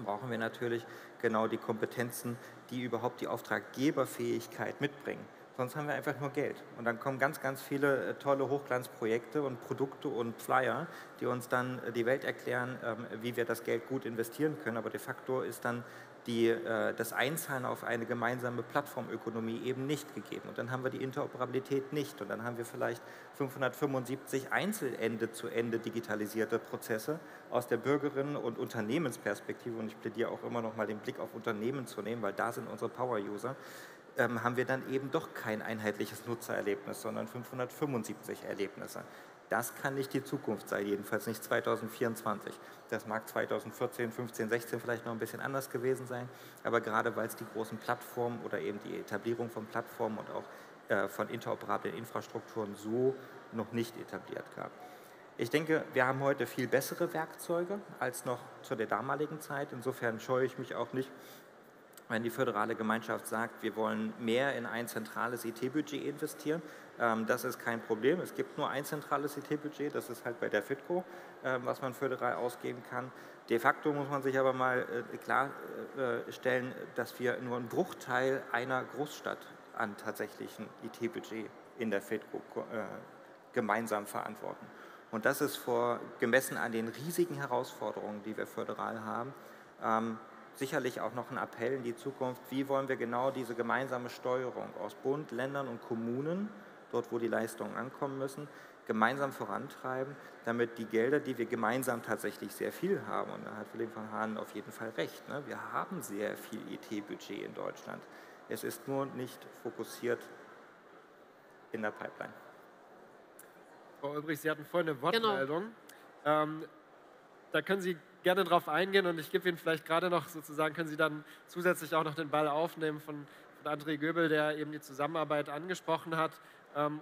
brauchen wir natürlich genau die Kompetenzen, die überhaupt die Auftraggeberfähigkeit mitbringen. Sonst haben wir einfach nur Geld. Und dann kommen ganz, ganz viele tolle Hochglanzprojekte und Produkte und Flyer, die uns dann die Welt erklären, wie wir das Geld gut investieren können. Aber de facto ist dann Die, äh, das Einzahlen auf eine gemeinsame Plattformökonomie eben nicht gegeben. Und dann haben wir die Interoperabilität nicht. Und dann haben wir vielleicht fünfhundertfünfundsiebzig Einzelende zu Ende digitalisierte Prozesse aus der Bürgerinnen- und Unternehmensperspektive. Und ich plädiere auch immer noch mal den Blick auf Unternehmen zu nehmen, weil da sind unsere Power-User. Ähm, haben wir dann eben doch kein einheitliches Nutzererlebnis, sondern fünfhundertfünfundsiebzig Erlebnisse. Das kann nicht die Zukunft sein, jedenfalls nicht zweitausendvierundzwanzig. Das mag zweitausendvierzehn, fünfzehn, sechzehn vielleicht noch ein bisschen anders gewesen sein, aber gerade weil es die großen Plattformen oder eben die Etablierung von Plattformen und auch äh, von interoperablen Infrastrukturen so noch nicht etabliert gab. Ich denke, wir haben heute viel bessere Werkzeuge als noch zu der damaligen Zeit. Insofern scheue ich mich auch nicht, wenn die föderale Gemeinschaft sagt, wir wollen mehr in ein zentrales I T-Budget investieren. Das ist kein Problem. Es gibt nur ein zentrales I T-Budget, das ist halt bei der FITKO, was man föderal ausgeben kann. De facto muss man sich aber mal klarstellen, dass wir nur einen Bruchteil einer Großstadt an tatsächlichen I T-Budget in der FITKO gemeinsam verantworten. Und das ist vor, gemessen an den riesigen Herausforderungen, die wir föderal haben, sicherlich auch noch ein Appell in die Zukunft, wie wollen wir genau diese gemeinsame Steuerung aus Bund, Ländern und Kommunen, dort wo die Leistungen ankommen müssen, gemeinsam vorantreiben, damit die Gelder, die wir gemeinsam tatsächlich sehr viel haben, und da hat Philipp von Haehling auf jeden Fall recht, ne? Wir haben sehr viel I T-Budget in Deutschland, es ist nur nicht fokussiert in der Pipeline. Frau Ulbrich, Sie hatten vorhin eine Wortmeldung, genau. ähm, da können Sie gerne darauf eingehen und ich gebe Ihnen vielleicht gerade noch sozusagen, können Sie dann zusätzlich auch noch den Ball aufnehmen von, von André Göbel, der eben die Zusammenarbeit angesprochen hat.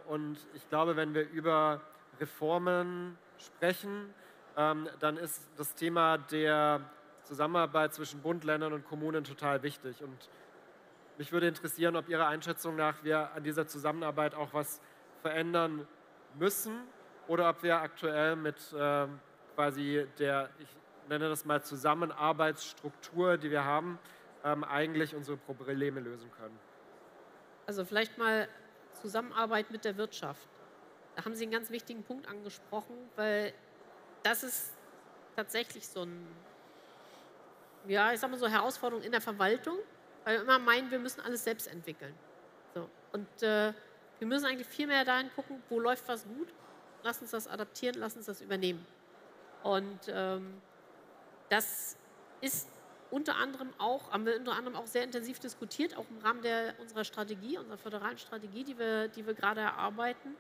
Und ich glaube, wenn wir über Reformen sprechen, dann ist das Thema der Zusammenarbeit zwischen Bund, Ländern und Kommunen total wichtig. Und mich würde interessieren, ob Ihrer Einschätzung nach wir an dieser Zusammenarbeit auch was verändern müssen oder ob wir aktuell mit quasi der, ich nenne das mal Zusammenarbeitsstruktur, die wir haben, ähm, eigentlich unsere Probleme lösen können. Also vielleicht mal Zusammenarbeit mit der Wirtschaft. Da haben Sie einen ganz wichtigen Punkt angesprochen, weil das ist tatsächlich so ein, ja, ich sag mal so Herausforderung in der Verwaltung, weil wir immer meinen, wir müssen alles selbst entwickeln. So. Und äh, wir müssen eigentlich viel mehr dahin gucken, wo läuft was gut, lass uns das adaptieren, lass uns das übernehmen. Und ähm, das ist unter anderem auch, haben wir unter anderem auch sehr intensiv diskutiert, auch im Rahmen der, unserer Strategie, unserer föderalen Strategie, die wir, die wir gerade erarbeiten.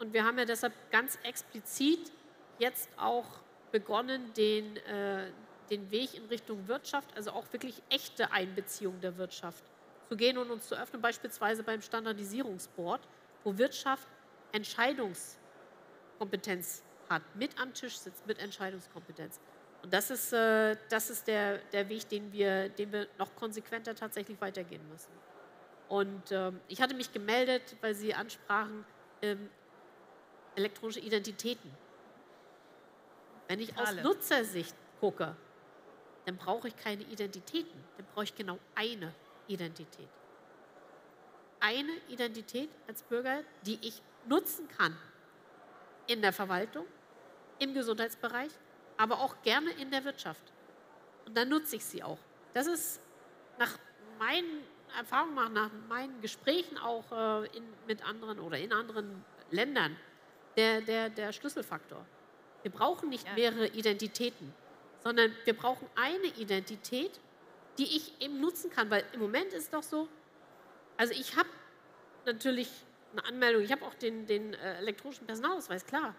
Und wir haben ja deshalb ganz explizit jetzt auch begonnen, den, äh, den Weg in Richtung Wirtschaft, also auch wirklich echte Einbeziehung der Wirtschaft zu gehen und uns zu öffnen, beispielsweise beim Standardisierungsboard, wo Wirtschaft Entscheidungskompetenz hat, mit am Tisch sitzt, mit Entscheidungskompetenz. Und das ist, äh, das ist der, der Weg, den wir, den wir noch konsequenter tatsächlich weitergehen müssen. Und ähm, ich hatte mich gemeldet, weil Sie ansprachen, ähm, elektronische Identitäten. Wenn ich aus Nutzersicht gucke, dann brauche ich keine Identitäten, dann brauche ich genau eine Identität. Eine Identität als Bürger, die ich nutzen kann in der Verwaltung, im Gesundheitsbereich, aber auch gerne in der Wirtschaft. Und dann nutze ich sie auch. Das ist nach meinen Erfahrungen, nach meinen Gesprächen auch äh, in, mit anderen oder in anderen Ländern der, der, der Schlüsselfaktor. Wir brauchen nicht ja. mehrere Identitäten, sondern wir brauchen eine Identität, die ich eben nutzen kann, weil im Moment ist es doch so, also ich habe natürlich eine Anmeldung, ich habe auch den, den äh, elektronischen Personalausweis, klar.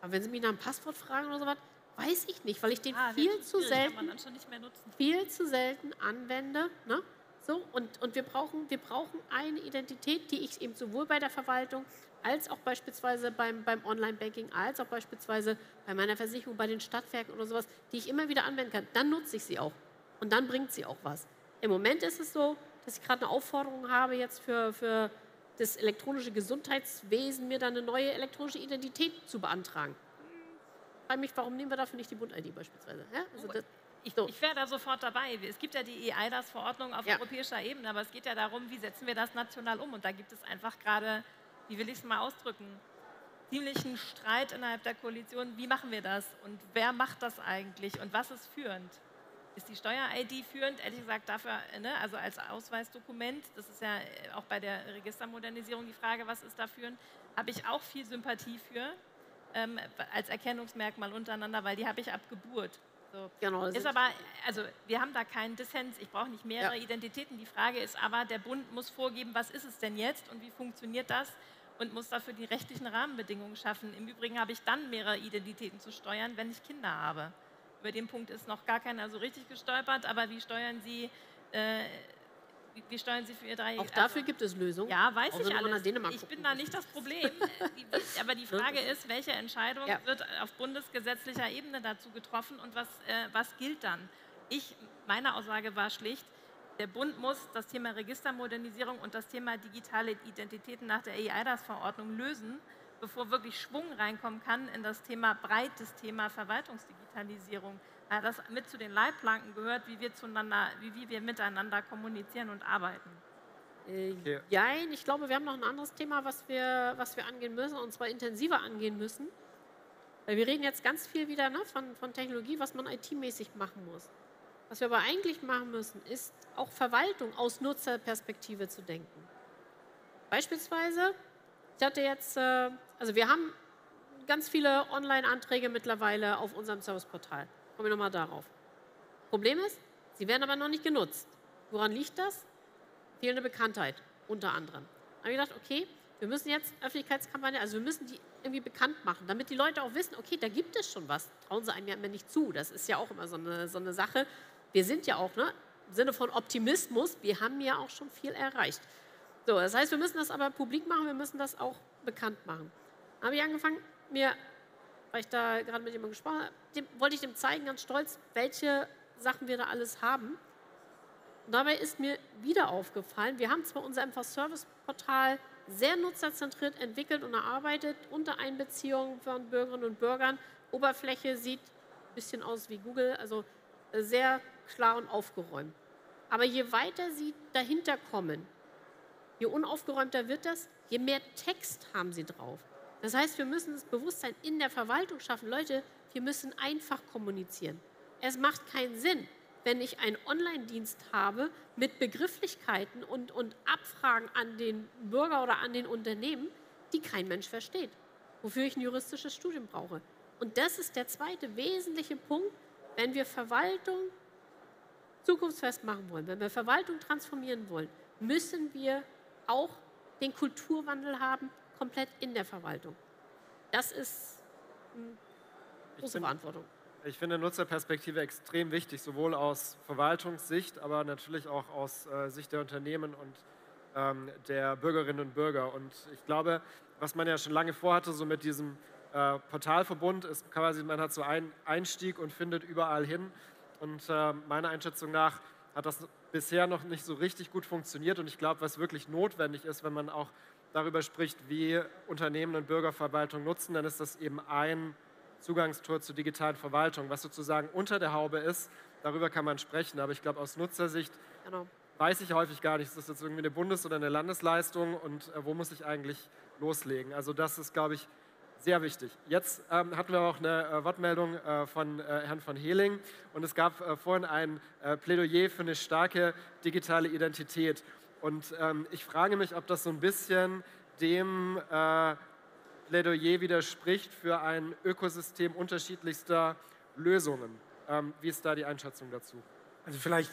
Aber wenn Sie mich nach einem Passwort fragen oder sowas, weiß ich nicht, weil ich den ah, viel, zu selten, schon nicht mehr nutzen. viel zu selten anwende. Ne? So, und und wir, brauchen, wir brauchen eine Identität, die ich eben sowohl bei der Verwaltung als auch beispielsweise beim, beim Online-Banking, als auch beispielsweise bei meiner Versicherung, bei den Stadtwerken oder sowas, die ich immer wieder anwenden kann. Dann nutze ich sie auch und dann bringt sie auch was. Im Moment ist es so, dass ich gerade eine Aufforderung habe jetzt für... für das elektronische Gesundheitswesen, mir dann eine neue elektronische Identität zu beantragen. Ich frage mich, warum nehmen wir dafür nicht die Bund-I D beispielsweise? Ja? Also das, ich so. ich wäre da sofort dabei. Es gibt ja die E I D A S-Verordnung auf ja. europäischer Ebene, aber es geht ja darum, wie setzen wir das national um? Und da gibt es einfach gerade, wie will ich es mal ausdrücken, ziemlichen Streit innerhalb der Koalition. Wie machen wir das? Und wer macht das eigentlich? Und was ist führend? Ist die Steuer-I D führend? Ehrlich gesagt, dafür, ne, also als Ausweisdokument, das ist ja auch bei der Registermodernisierung die Frage, was ist da führend, habe ich auch viel Sympathie für, ähm, als Erkennungsmerkmal untereinander, weil die habe ich ab Geburt. So. Genau, ist aber, also wir haben da keinen Dissens, ich brauche nicht mehrere ja. Identitäten. Die Frage ist aber, der Bund muss vorgeben, was ist es denn jetzt und wie funktioniert das und muss dafür die rechtlichen Rahmenbedingungen schaffen. Im Übrigen habe ich dann mehrere Identitäten zu steuern, wenn ich Kinder habe. Über den Punkt ist noch gar keiner so richtig gestolpert, aber wie steuern Sie, äh, wie, wie steuern Sie für Ihr Dreijähriges? Auch dafür also, gibt es Lösungen. Ja, weiß ich alles. Ich bin da nicht das Problem. Aber die Frage ist, welche Entscheidung ja. wird auf bundesgesetzlicher Ebene dazu getroffen und was, äh, was gilt dann? Ich, meine Aussage war schlicht, der Bund muss das Thema Registermodernisierung und das Thema digitale Identitäten nach der E I D A S-Verordnung lösen, bevor wirklich Schwung reinkommen kann in das Thema, breites Thema Verwaltungsdigitalisierung. Das mit zu den Leitplanken gehört, wie wir, zueinander, wie wir miteinander kommunizieren und arbeiten. Äh, ja. Nein, ich glaube, wir haben noch ein anderes Thema, was wir, was wir angehen müssen, und zwar intensiver angehen müssen. Weil wir reden jetzt ganz viel wieder ne, von, von Technologie, was man I T-mäßig machen muss. Was wir aber eigentlich machen müssen, ist auch Verwaltung aus Nutzerperspektive zu denken. Beispielsweise, ich hatte jetzt, also wir haben ganz viele Online-Anträge mittlerweile auf unserem Serviceportal. Kommen wir nochmal darauf. Problem ist, sie werden aber noch nicht genutzt. Woran liegt das? Fehlende Bekanntheit, unter anderem. Da habe ich gedacht, okay, wir müssen jetzt Öffentlichkeitskampagne, also wir müssen die irgendwie bekannt machen, damit die Leute auch wissen, okay, da gibt es schon was. Trauen sie einem ja immer nicht zu. Das ist ja auch immer so eine, so eine Sache. Wir sind ja auch, ne, im Sinne von Optimismus, wir haben ja auch schon viel erreicht. So, das heißt, wir müssen das aber publik machen, wir müssen das auch bekannt machen. Da habe ich angefangen, mir, weil ich da gerade mit jemandem gesprochen habe, dem, wollte ich dem zeigen, ganz stolz, welche Sachen wir da alles haben. Und dabei ist mir wieder aufgefallen, wir haben zwar unser M V-Service-Portal sehr nutzerzentriert entwickelt und erarbeitet, unter Einbeziehung von Bürgerinnen und Bürgern. Oberfläche sieht bisschen aus wie Google, also sehr klar und aufgeräumt. Aber je weiter Sie dahinter kommen, je unaufgeräumter wird das, je mehr Text haben Sie drauf. Das heißt, wir müssen das Bewusstsein in der Verwaltung schaffen. Leute, wir müssen einfach kommunizieren. Es macht keinen Sinn, wenn ich einen Online-Dienst habe mit Begrifflichkeiten und, und Abfragen an den Bürger oder an den Unternehmen, die kein Mensch versteht, wofür ich ein juristisches Studium brauche. Und das ist der zweite wesentliche Punkt, wenn wir Verwaltung zukunftsfest machen wollen, wenn wir Verwaltung transformieren wollen, müssen wir auch den Kulturwandel haben, komplett in der Verwaltung. Das ist eine große Verantwortung. Ich finde Nutzerperspektive extrem wichtig, sowohl aus Verwaltungssicht, aber natürlich auch aus äh, Sicht der Unternehmen und ähm, der Bürgerinnen und Bürger. Und ich glaube, was man ja schon lange vorhatte, so mit diesem äh, Portalverbund, ist quasi, man hat so einen Einstieg und findet überall hin. Und äh, meiner Einschätzung nach hat das bisher noch nicht so richtig gut funktioniert. Und ich glaube, was wirklich notwendig ist, wenn man auch darüber spricht, wie Unternehmen und Bürgerverwaltung nutzen, dann ist das eben ein Zugangstor zur digitalen Verwaltung, was sozusagen unter der Haube ist, darüber kann man sprechen. Aber ich glaube, aus Nutzersicht genau. weiß ich häufig gar nicht, ist das jetzt irgendwie eine Bundes- oder eine Landesleistung und äh, wo muss ich eigentlich loslegen. Also das ist, glaube ich, sehr wichtig. Jetzt ähm, hatten wir auch eine äh, Wortmeldung äh, von äh, Herrn von Haehling und es gab äh, vorhin ein äh, Plädoyer für eine starke digitale Identität. Und ähm, ich frage mich, ob das so ein bisschen dem äh, Plädoyer widerspricht für ein Ökosystem unterschiedlichster Lösungen. Ähm, wie ist da die Einschätzung dazu? Also vielleicht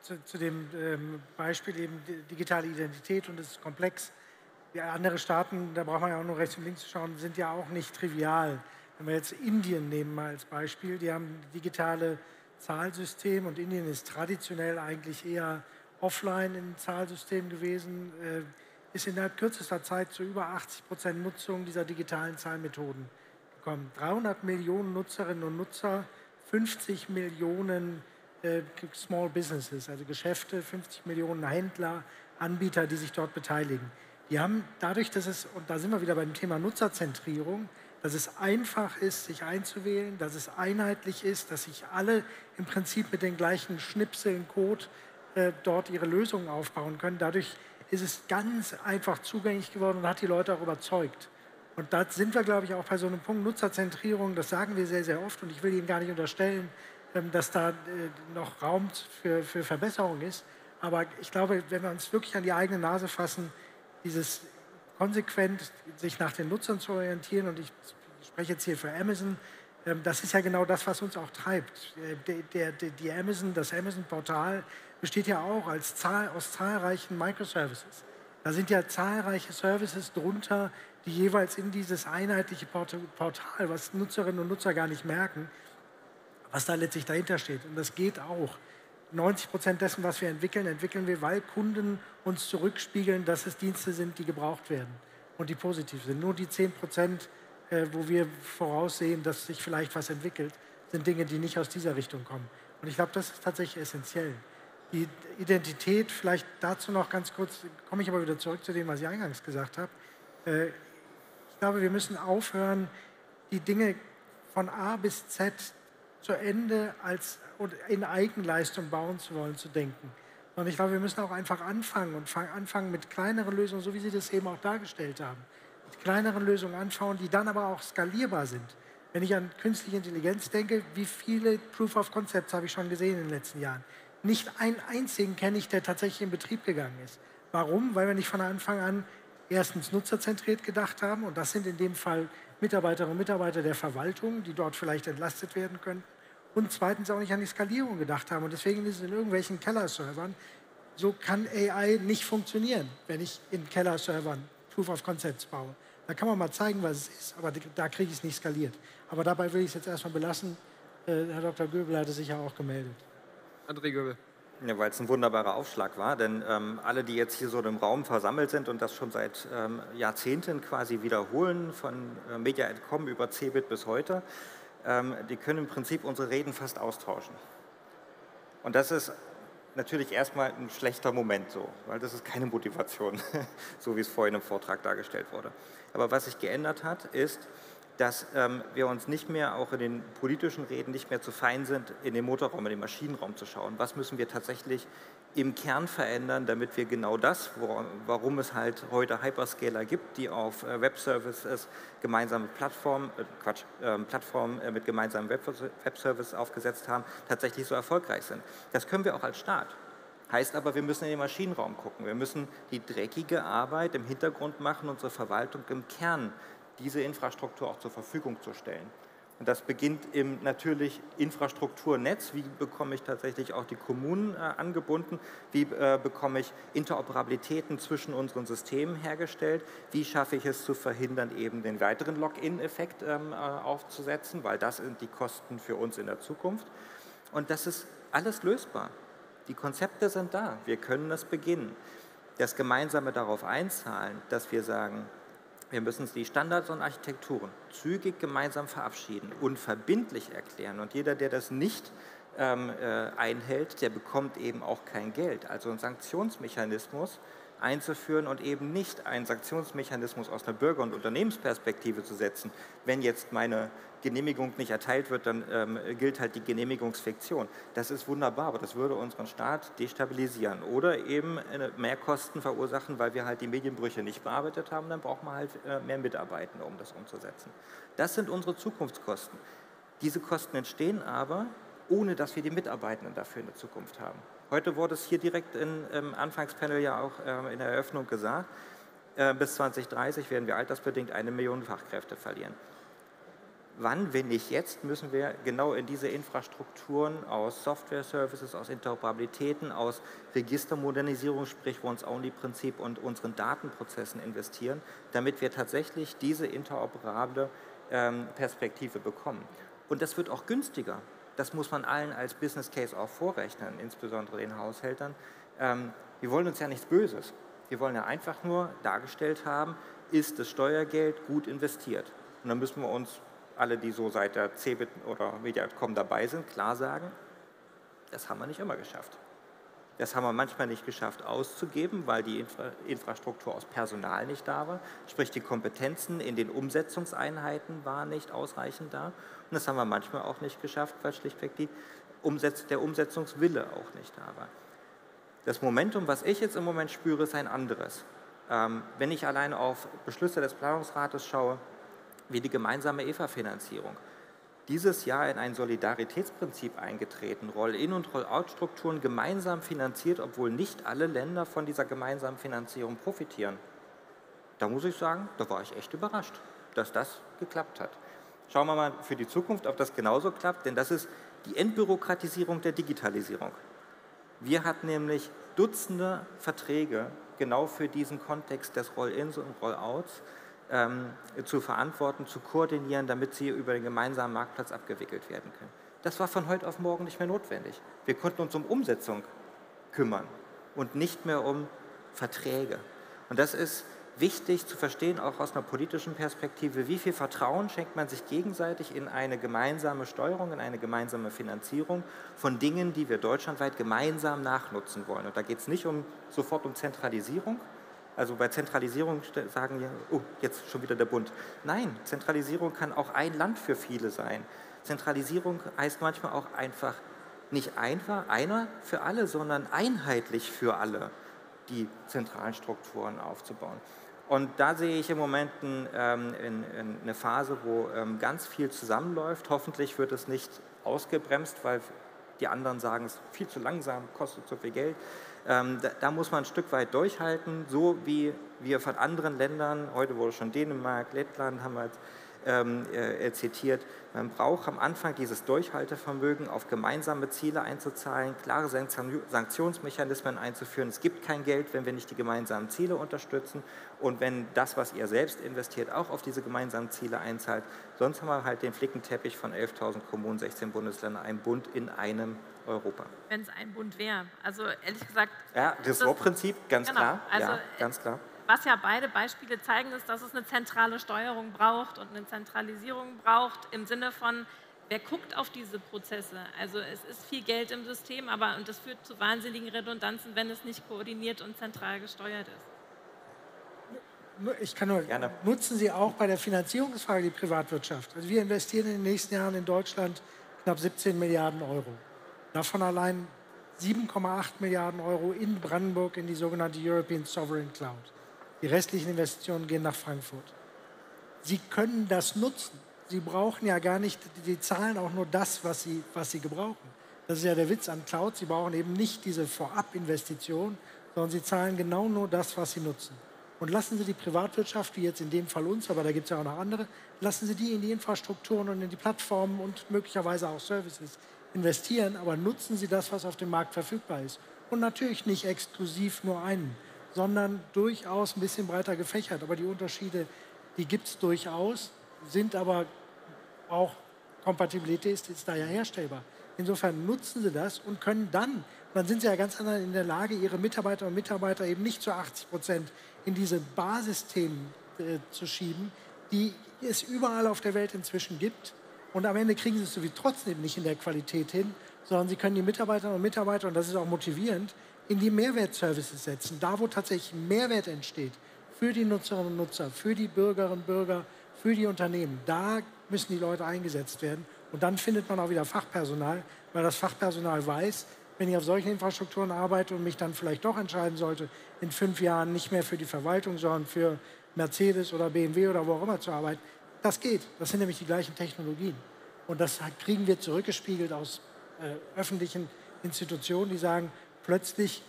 zu, zu dem ähm, Beispiel eben digitale Identität und es ist komplex. Ja, andere Staaten, da braucht man ja auch nur rechts und links zu schauen, sind ja auch nicht trivial. Wenn wir jetzt Indien nehmen mal als Beispiel, die haben digitale Zahlsystem und Indien ist traditionell eigentlich eher offline im Zahlsystem gewesen, äh, ist innerhalb kürzester Zeit zu über achtzig Prozent Nutzung dieser digitalen Zahlmethoden gekommen. dreihundert Millionen Nutzerinnen und Nutzer, fünfzig Millionen äh, Small Businesses, also Geschäfte, fünfzig Millionen Händler, Anbieter, die sich dort beteiligen. Die haben dadurch, dass es, und da sind wir wieder beim Thema Nutzerzentrierung, dass es einfach ist, sich einzuwählen, dass es einheitlich ist, dass sich alle im Prinzip mit den gleichen Schnipseln Code äh, dort ihre Lösungen aufbauen können. Dadurch ist es ganz einfach zugänglich geworden und hat die Leute auch überzeugt. Und da sind wir, glaube ich, auch bei so einem Punkt Nutzerzentrierung, das sagen wir sehr, sehr oft und ich will Ihnen gar nicht unterstellen, dass da noch Raum für, für Verbesserung ist. Aber ich glaube, wenn wir uns wirklich an die eigene Nase fassen, dieses konsequent sich nach den Nutzern zu orientieren, und ich spreche jetzt hier für Amazon, das ist ja genau das, was uns auch treibt. Der, der, die Amazon, das Amazon-Portal besteht ja auch als Zahl, aus zahlreichen Microservices. Da sind ja zahlreiche Services drunter, die jeweils in dieses einheitliche Portal, was Nutzerinnen und Nutzer gar nicht merken, was da letztlich dahinter steht. Und das geht auch. neunzig Prozent dessen, was wir entwickeln, entwickeln wir, weil Kunden uns zurückspiegeln, dass es Dienste sind, die gebraucht werden und die positiv sind. Nur die zehn Prozent, wo wir voraussehen, dass sich vielleicht was entwickelt, sind Dinge, die nicht aus dieser Richtung kommen. Und ich glaube, das ist tatsächlich essentiell. Die Identität, vielleicht dazu noch ganz kurz, komme ich aber wieder zurück zu dem, was ich eingangs gesagt habe. Ich glaube, wir müssen aufhören, die Dinge von A bis Z zu Ende als in Eigenleistung bauen zu wollen, zu denken. Und ich glaube, wir müssen auch einfach anfangen und anfangen mit kleineren Lösungen, so wie Sie das eben auch dargestellt haben. Kleineren Lösungen anschauen, die dann aber auch skalierbar sind. Wenn ich an künstliche Intelligenz denke, wie viele Proof of Concepts habe ich schon gesehen in den letzten Jahren? Nicht einen einzigen kenne ich, der tatsächlich in Betrieb gegangen ist. Warum? Weil wir nicht von Anfang an erstens nutzerzentriert gedacht haben und das sind in dem Fall Mitarbeiterinnen und Mitarbeiter der Verwaltung, die dort vielleicht entlastet werden könnten und zweitens auch nicht an die Skalierung gedacht haben und deswegen ist es in irgendwelchen Keller-Servern, so kann A I nicht funktionieren, wenn ich in Keller-Servern Proof of Concepts baue. Da kann man mal zeigen, was es ist, aber da kriege ich es nicht skaliert. Aber dabei will ich es jetzt erstmal belassen. Äh, Herr Doktor Göbel hatte sich ja auch gemeldet. André Göbel. Ja, weil es ein wunderbarer Aufschlag war, denn ähm, alle, die jetzt hier so im Raum versammelt sind und das schon seit ähm, Jahrzehnten quasi wiederholen, von äh, Media Punkt com über Cebit bis heute, ähm, die können im Prinzip unsere Reden fast austauschen. Und das ist natürlich erstmal ein schlechter Moment so, weil das ist keine Motivation, so wie es vorhin im Vortrag dargestellt wurde. Aber was sich geändert hat, ist, dass ähm, wir uns nicht mehr, auch in den politischen Reden, nicht mehr zu fein sind, in den Motorraum, in den Maschinenraum zu schauen. Was müssen wir tatsächlich im Kern verändern, damit wir genau das, worum, warum es halt heute Hyperscaler gibt, die auf äh, Web-Services gemeinsame Plattformen, äh, Quatsch, äh, Plattformen äh, mit gemeinsamen Web-Services aufgesetzt haben, tatsächlich so erfolgreich sind. Das können wir auch als Staat. Heißt aber, wir müssen in den Maschinenraum gucken. Wir müssen die dreckige Arbeit im Hintergrund machen, unsere Verwaltung im Kern, diese Infrastruktur auch zur Verfügung zu stellen. Und das beginnt im natürlich Infrastrukturnetz. Wie bekomme ich tatsächlich auch die Kommunen äh, angebunden? Wie äh, bekomme ich Interoperabilitäten zwischen unseren Systemen hergestellt? Wie schaffe ich es zu verhindern, eben den weiteren Lock-in-Effekt ähm, äh, aufzusetzen? Weil das sind die Kosten für uns in der Zukunft. Und das ist alles lösbar. Die Konzepte sind da. Wir können das beginnen. Das Gemeinsame darauf einzahlen, dass wir sagen, wir müssen die Standards und Architekturen zügig gemeinsam verabschieden und verbindlich erklären. Und jeder, der das nicht ähm, äh, einhält, der bekommt eben auch kein Geld. Also einen Sanktionsmechanismus einzuführen und eben nicht einen Sanktionsmechanismus aus einer Bürger- und Unternehmensperspektive zu setzen. Wenn jetzt meine Genehmigung nicht erteilt wird, dann ähm, gilt halt die Genehmigungsfiktion. Das ist wunderbar, aber das würde unseren Staat destabilisieren oder eben mehr Kosten verursachen, weil wir halt die Medienbrüche nicht bearbeitet haben, dann braucht man halt äh, mehr Mitarbeitende, um das umzusetzen. Das sind unsere Zukunftskosten. Diese Kosten entstehen aber, ohne dass wir die Mitarbeitenden dafür in der Zukunft haben. Heute wurde es hier direkt in, im Anfangspanel ja auch äh, in der Eröffnung gesagt, äh, bis zwanzig dreißig werden wir altersbedingt eine Million Fachkräfte verlieren. Wann, wenn nicht jetzt, müssen wir genau in diese Infrastrukturen aus Software-Services, aus Interoperabilitäten, aus Registermodernisierung, sprich Once-Only-Prinzip und unseren Datenprozessen investieren, damit wir tatsächlich diese interoperable ähm, Perspektive bekommen. Und das wird auch günstiger. Das muss man allen als Business Case auch vorrechnen, insbesondere den Haushältern. Ähm, wir wollen uns ja nichts Böses. Wir wollen ja einfach nur dargestellt haben, ist das Steuergeld gut investiert? Und dann müssen wir uns alle, die so seit der C B I T oder Mediacom dabei sind, klar sagen, das haben wir nicht immer geschafft. Das haben wir manchmal nicht geschafft auszugeben, weil die Infra- Infrastruktur aus Personal nicht da war. Sprich, die Kompetenzen in den Umsetzungseinheiten waren nicht ausreichend da. Und das haben wir manchmal auch nicht geschafft, weil schlichtweg die Umsetz- der Umsetzungswille auch nicht da war. Das Momentum, was ich jetzt im Moment spüre, ist ein anderes. Ähm, wenn ich allein auf Beschlüsse des Planungsrates schaue, wie die gemeinsame E F A-Finanzierung. Dieses Jahr in ein Solidaritätsprinzip eingetreten, Roll-in- und Roll-out-Strukturen gemeinsam finanziert, obwohl nicht alle Länder von dieser gemeinsamen Finanzierung profitieren. Da muss ich sagen, da war ich echt überrascht, dass das geklappt hat. Schauen wir mal für die Zukunft, ob das genauso klappt, denn das ist die Entbürokratisierung der Digitalisierung. Wir hatten nämlich Dutzende Verträge genau für diesen Kontext des Roll-ins und Roll-outs, zu verantworten, zu koordinieren, damit sie über den gemeinsamen Marktplatz abgewickelt werden können. Das war von heute auf morgen nicht mehr notwendig. Wir konnten uns um Umsetzung kümmern und nicht mehr um Verträge. Und das ist wichtig zu verstehen, auch aus einer politischen Perspektive, wie viel Vertrauen schenkt man sich gegenseitig in eine gemeinsame Steuerung, in eine gemeinsame Finanzierung von Dingen, die wir deutschlandweit gemeinsam nachnutzen wollen. Und da geht es nicht um, sofort um Zentralisierung. Also bei Zentralisierung sagen wir, oh, jetzt schon wieder der Bund. Nein, Zentralisierung kann auch ein Land für viele sein. Zentralisierung heißt manchmal auch einfach, nicht einfach, einer für alle, sondern einheitlich für alle, die zentralen Strukturen aufzubauen. Und da sehe ich im Moment ein, ähm, in, in eine Phase, wo ähm, ganz viel zusammenläuft. Hoffentlich wird es nicht ausgebremst, weil die anderen sagen, es ist viel zu langsam, kostet so viel Geld. Ähm, da, da muss man ein Stück weit durchhalten, so wie wir von anderen Ländern, heute wurde schon Dänemark, Lettland haben wir jetzt, ähm, äh, zitiert, man braucht am Anfang dieses Durchhaltevermögen, auf gemeinsame Ziele einzuzahlen, klare Sanktionsmechanismen einzuführen. Es gibt kein Geld, wenn wir nicht die gemeinsamen Ziele unterstützen und wenn das, was ihr selbst investiert, auch auf diese gemeinsamen Ziele einzahlt. Sonst haben wir halt den Flickenteppich von elftausend Kommunen, sechzehn Bundesländern, ein Bund in einem Europa. Wenn es ein Bund wäre. Also ehrlich gesagt... Ja, Ressortprinzip, ganz genau, klar. Also ja, ganz klar. Was ja beide Beispiele zeigen, ist, dass es eine zentrale Steuerung braucht und eine Zentralisierung braucht im Sinne von, wer guckt auf diese Prozesse? Also es ist viel Geld im System, aber und das führt zu wahnsinnigen Redundanzen, wenn es nicht koordiniert und zentral gesteuert ist. Ich kann nur, Gerne. Nutzen Sie auch bei der Finanzierungsfrage die Privatwirtschaft. Also wir investieren in den nächsten Jahren in Deutschland knapp siebzehn Milliarden Euro. Davon allein sieben Komma acht Milliarden Euro in Brandenburg in die sogenannte European Sovereign Cloud. Die restlichen Investitionen gehen nach Frankfurt. Sie können das nutzen. Sie brauchen ja gar nicht, Sie zahlen auch nur das, was Sie, was Sie gebrauchen. Das ist ja der Witz an Cloud. Sie brauchen eben nicht diese Vorabinvestition, sondern Sie zahlen genau nur das, was Sie nutzen. Und lassen Sie die Privatwirtschaft, wie jetzt in dem Fall uns, aber da gibt es ja auch noch andere, lassen Sie die in die Infrastrukturen und in die Plattformen und möglicherweise auch Services investieren, aber nutzen Sie das, was auf dem Markt verfügbar ist. Und natürlich nicht exklusiv nur einen, sondern durchaus ein bisschen breiter gefächert. Aber die Unterschiede, die gibt es durchaus, sind aber auch, Kompatibilität ist, ist da ja herstellbar. Insofern nutzen Sie das und können dann, dann sind Sie ja ganz anders in der Lage, Ihre Mitarbeiter und Mitarbeiter eben nicht zu achtzig Prozent in diese Basisthemen äh, zu schieben, die es überall auf der Welt inzwischen gibt. Und am Ende kriegen Sie es sowieso trotzdem nicht in der Qualität hin, sondern Sie können die Mitarbeiterinnen und Mitarbeiter, und das ist auch motivierend, in die Mehrwertservices setzen. Da, wo tatsächlich Mehrwert entsteht für die Nutzerinnen und Nutzer, für die Bürgerinnen und Bürger, für die Unternehmen, da müssen die Leute eingesetzt werden. Und dann findet man auch wieder Fachpersonal, weil das Fachpersonal weiß, wenn ich auf solchen Infrastrukturen arbeite und mich dann vielleicht doch entscheiden sollte, in fünf Jahren nicht mehr für die Verwaltung, sondern für Mercedes oder B M W oder wo auch immer zu arbeiten, das geht. Das sind nämlich die gleichen Technologien. Und das kriegen wir zurückgespiegelt aus äh, öffentlichen Institutionen, die sagen, plötzlich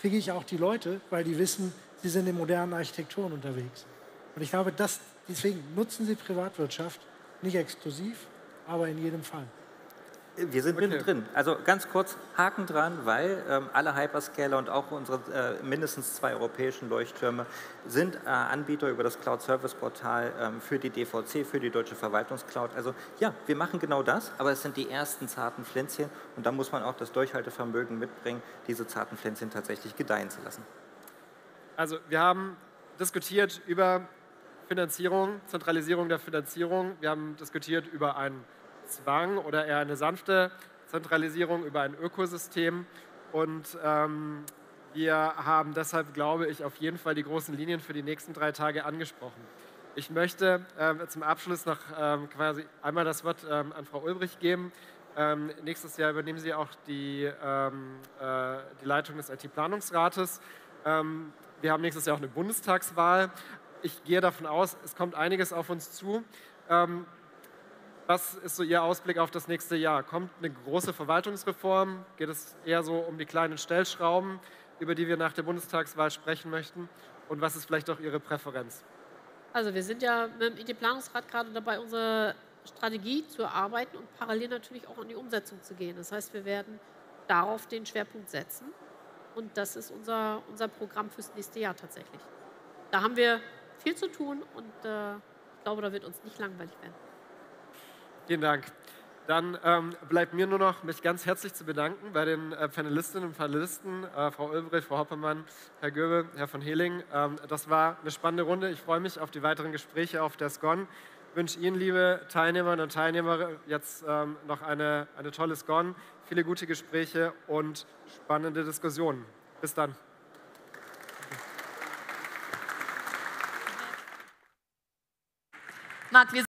kriege ich auch die Leute, weil die wissen, sie sind in modernen Architekturen unterwegs. Und ich glaube, das, deswegen nutzen Sie Privatwirtschaft, nicht exklusiv, aber in jedem Fall. Wir sind mittendrin. Also ganz kurz Haken dran, weil ähm, alle Hyperscaler und auch unsere äh, mindestens zwei europäischen Leuchttürme sind äh, Anbieter über das Cloud-Service-Portal ähm, für die D V C, für die Deutsche Verwaltungscloud. Also ja, wir machen genau das, aber es sind die ersten zarten Pflänzchen und da muss man auch das Durchhaltevermögen mitbringen, diese zarten Pflänzchen tatsächlich gedeihen zu lassen. Also wir haben diskutiert über Finanzierung, Zentralisierung der Finanzierung. Wir haben diskutiert über einen Zwang oder eher eine sanfte Zentralisierung über ein Ökosystem. Und ähm, wir haben deshalb, glaube ich, auf jeden Fall die großen Linien für die nächsten drei Tage angesprochen. Ich möchte äh, zum Abschluss noch ähm, quasi einmal das Wort ähm, an Frau Ulbrich geben. Ähm, nächstes Jahr übernehmen Sie auch die, ähm, äh, die Leitung des I T-Planungsrates. Ähm, wir haben nächstes Jahr auch eine Bundestagswahl. Ich gehe davon aus, es kommt einiges auf uns zu. Ähm, Was ist so Ihr Ausblick auf das nächste Jahr? Kommt eine große Verwaltungsreform? Geht es eher so um die kleinen Stellschrauben, über die wir nach der Bundestagswahl sprechen möchten? Und was ist vielleicht auch Ihre Präferenz? Also wir sind ja mit dem I T-Planungsrat gerade dabei, unsere Strategie zu erarbeiten und parallel natürlich auch an die Umsetzung zu gehen. Das heißt, wir werden darauf den Schwerpunkt setzen. Und das ist unser, unser Programm fürs nächste Jahr tatsächlich. Da haben wir viel zu tun und äh, ich glaube, da wird uns nicht langweilig werden. Vielen Dank. Dann ähm, bleibt mir nur noch, mich ganz herzlich zu bedanken bei den äh, Panelistinnen und Panelisten, äh, Frau Ulbrich, Frau Hoppermann, Herr Göbel, Herr von Haehling. Ähm, das war eine spannende Runde. Ich freue mich auf die weiteren Gespräche auf der SCON. Ich wünsche Ihnen, liebe Teilnehmerinnen und Teilnehmer, jetzt ähm, noch eine, eine tolle SCON, viele gute Gespräche und spannende Diskussionen. Bis dann. Marc, wir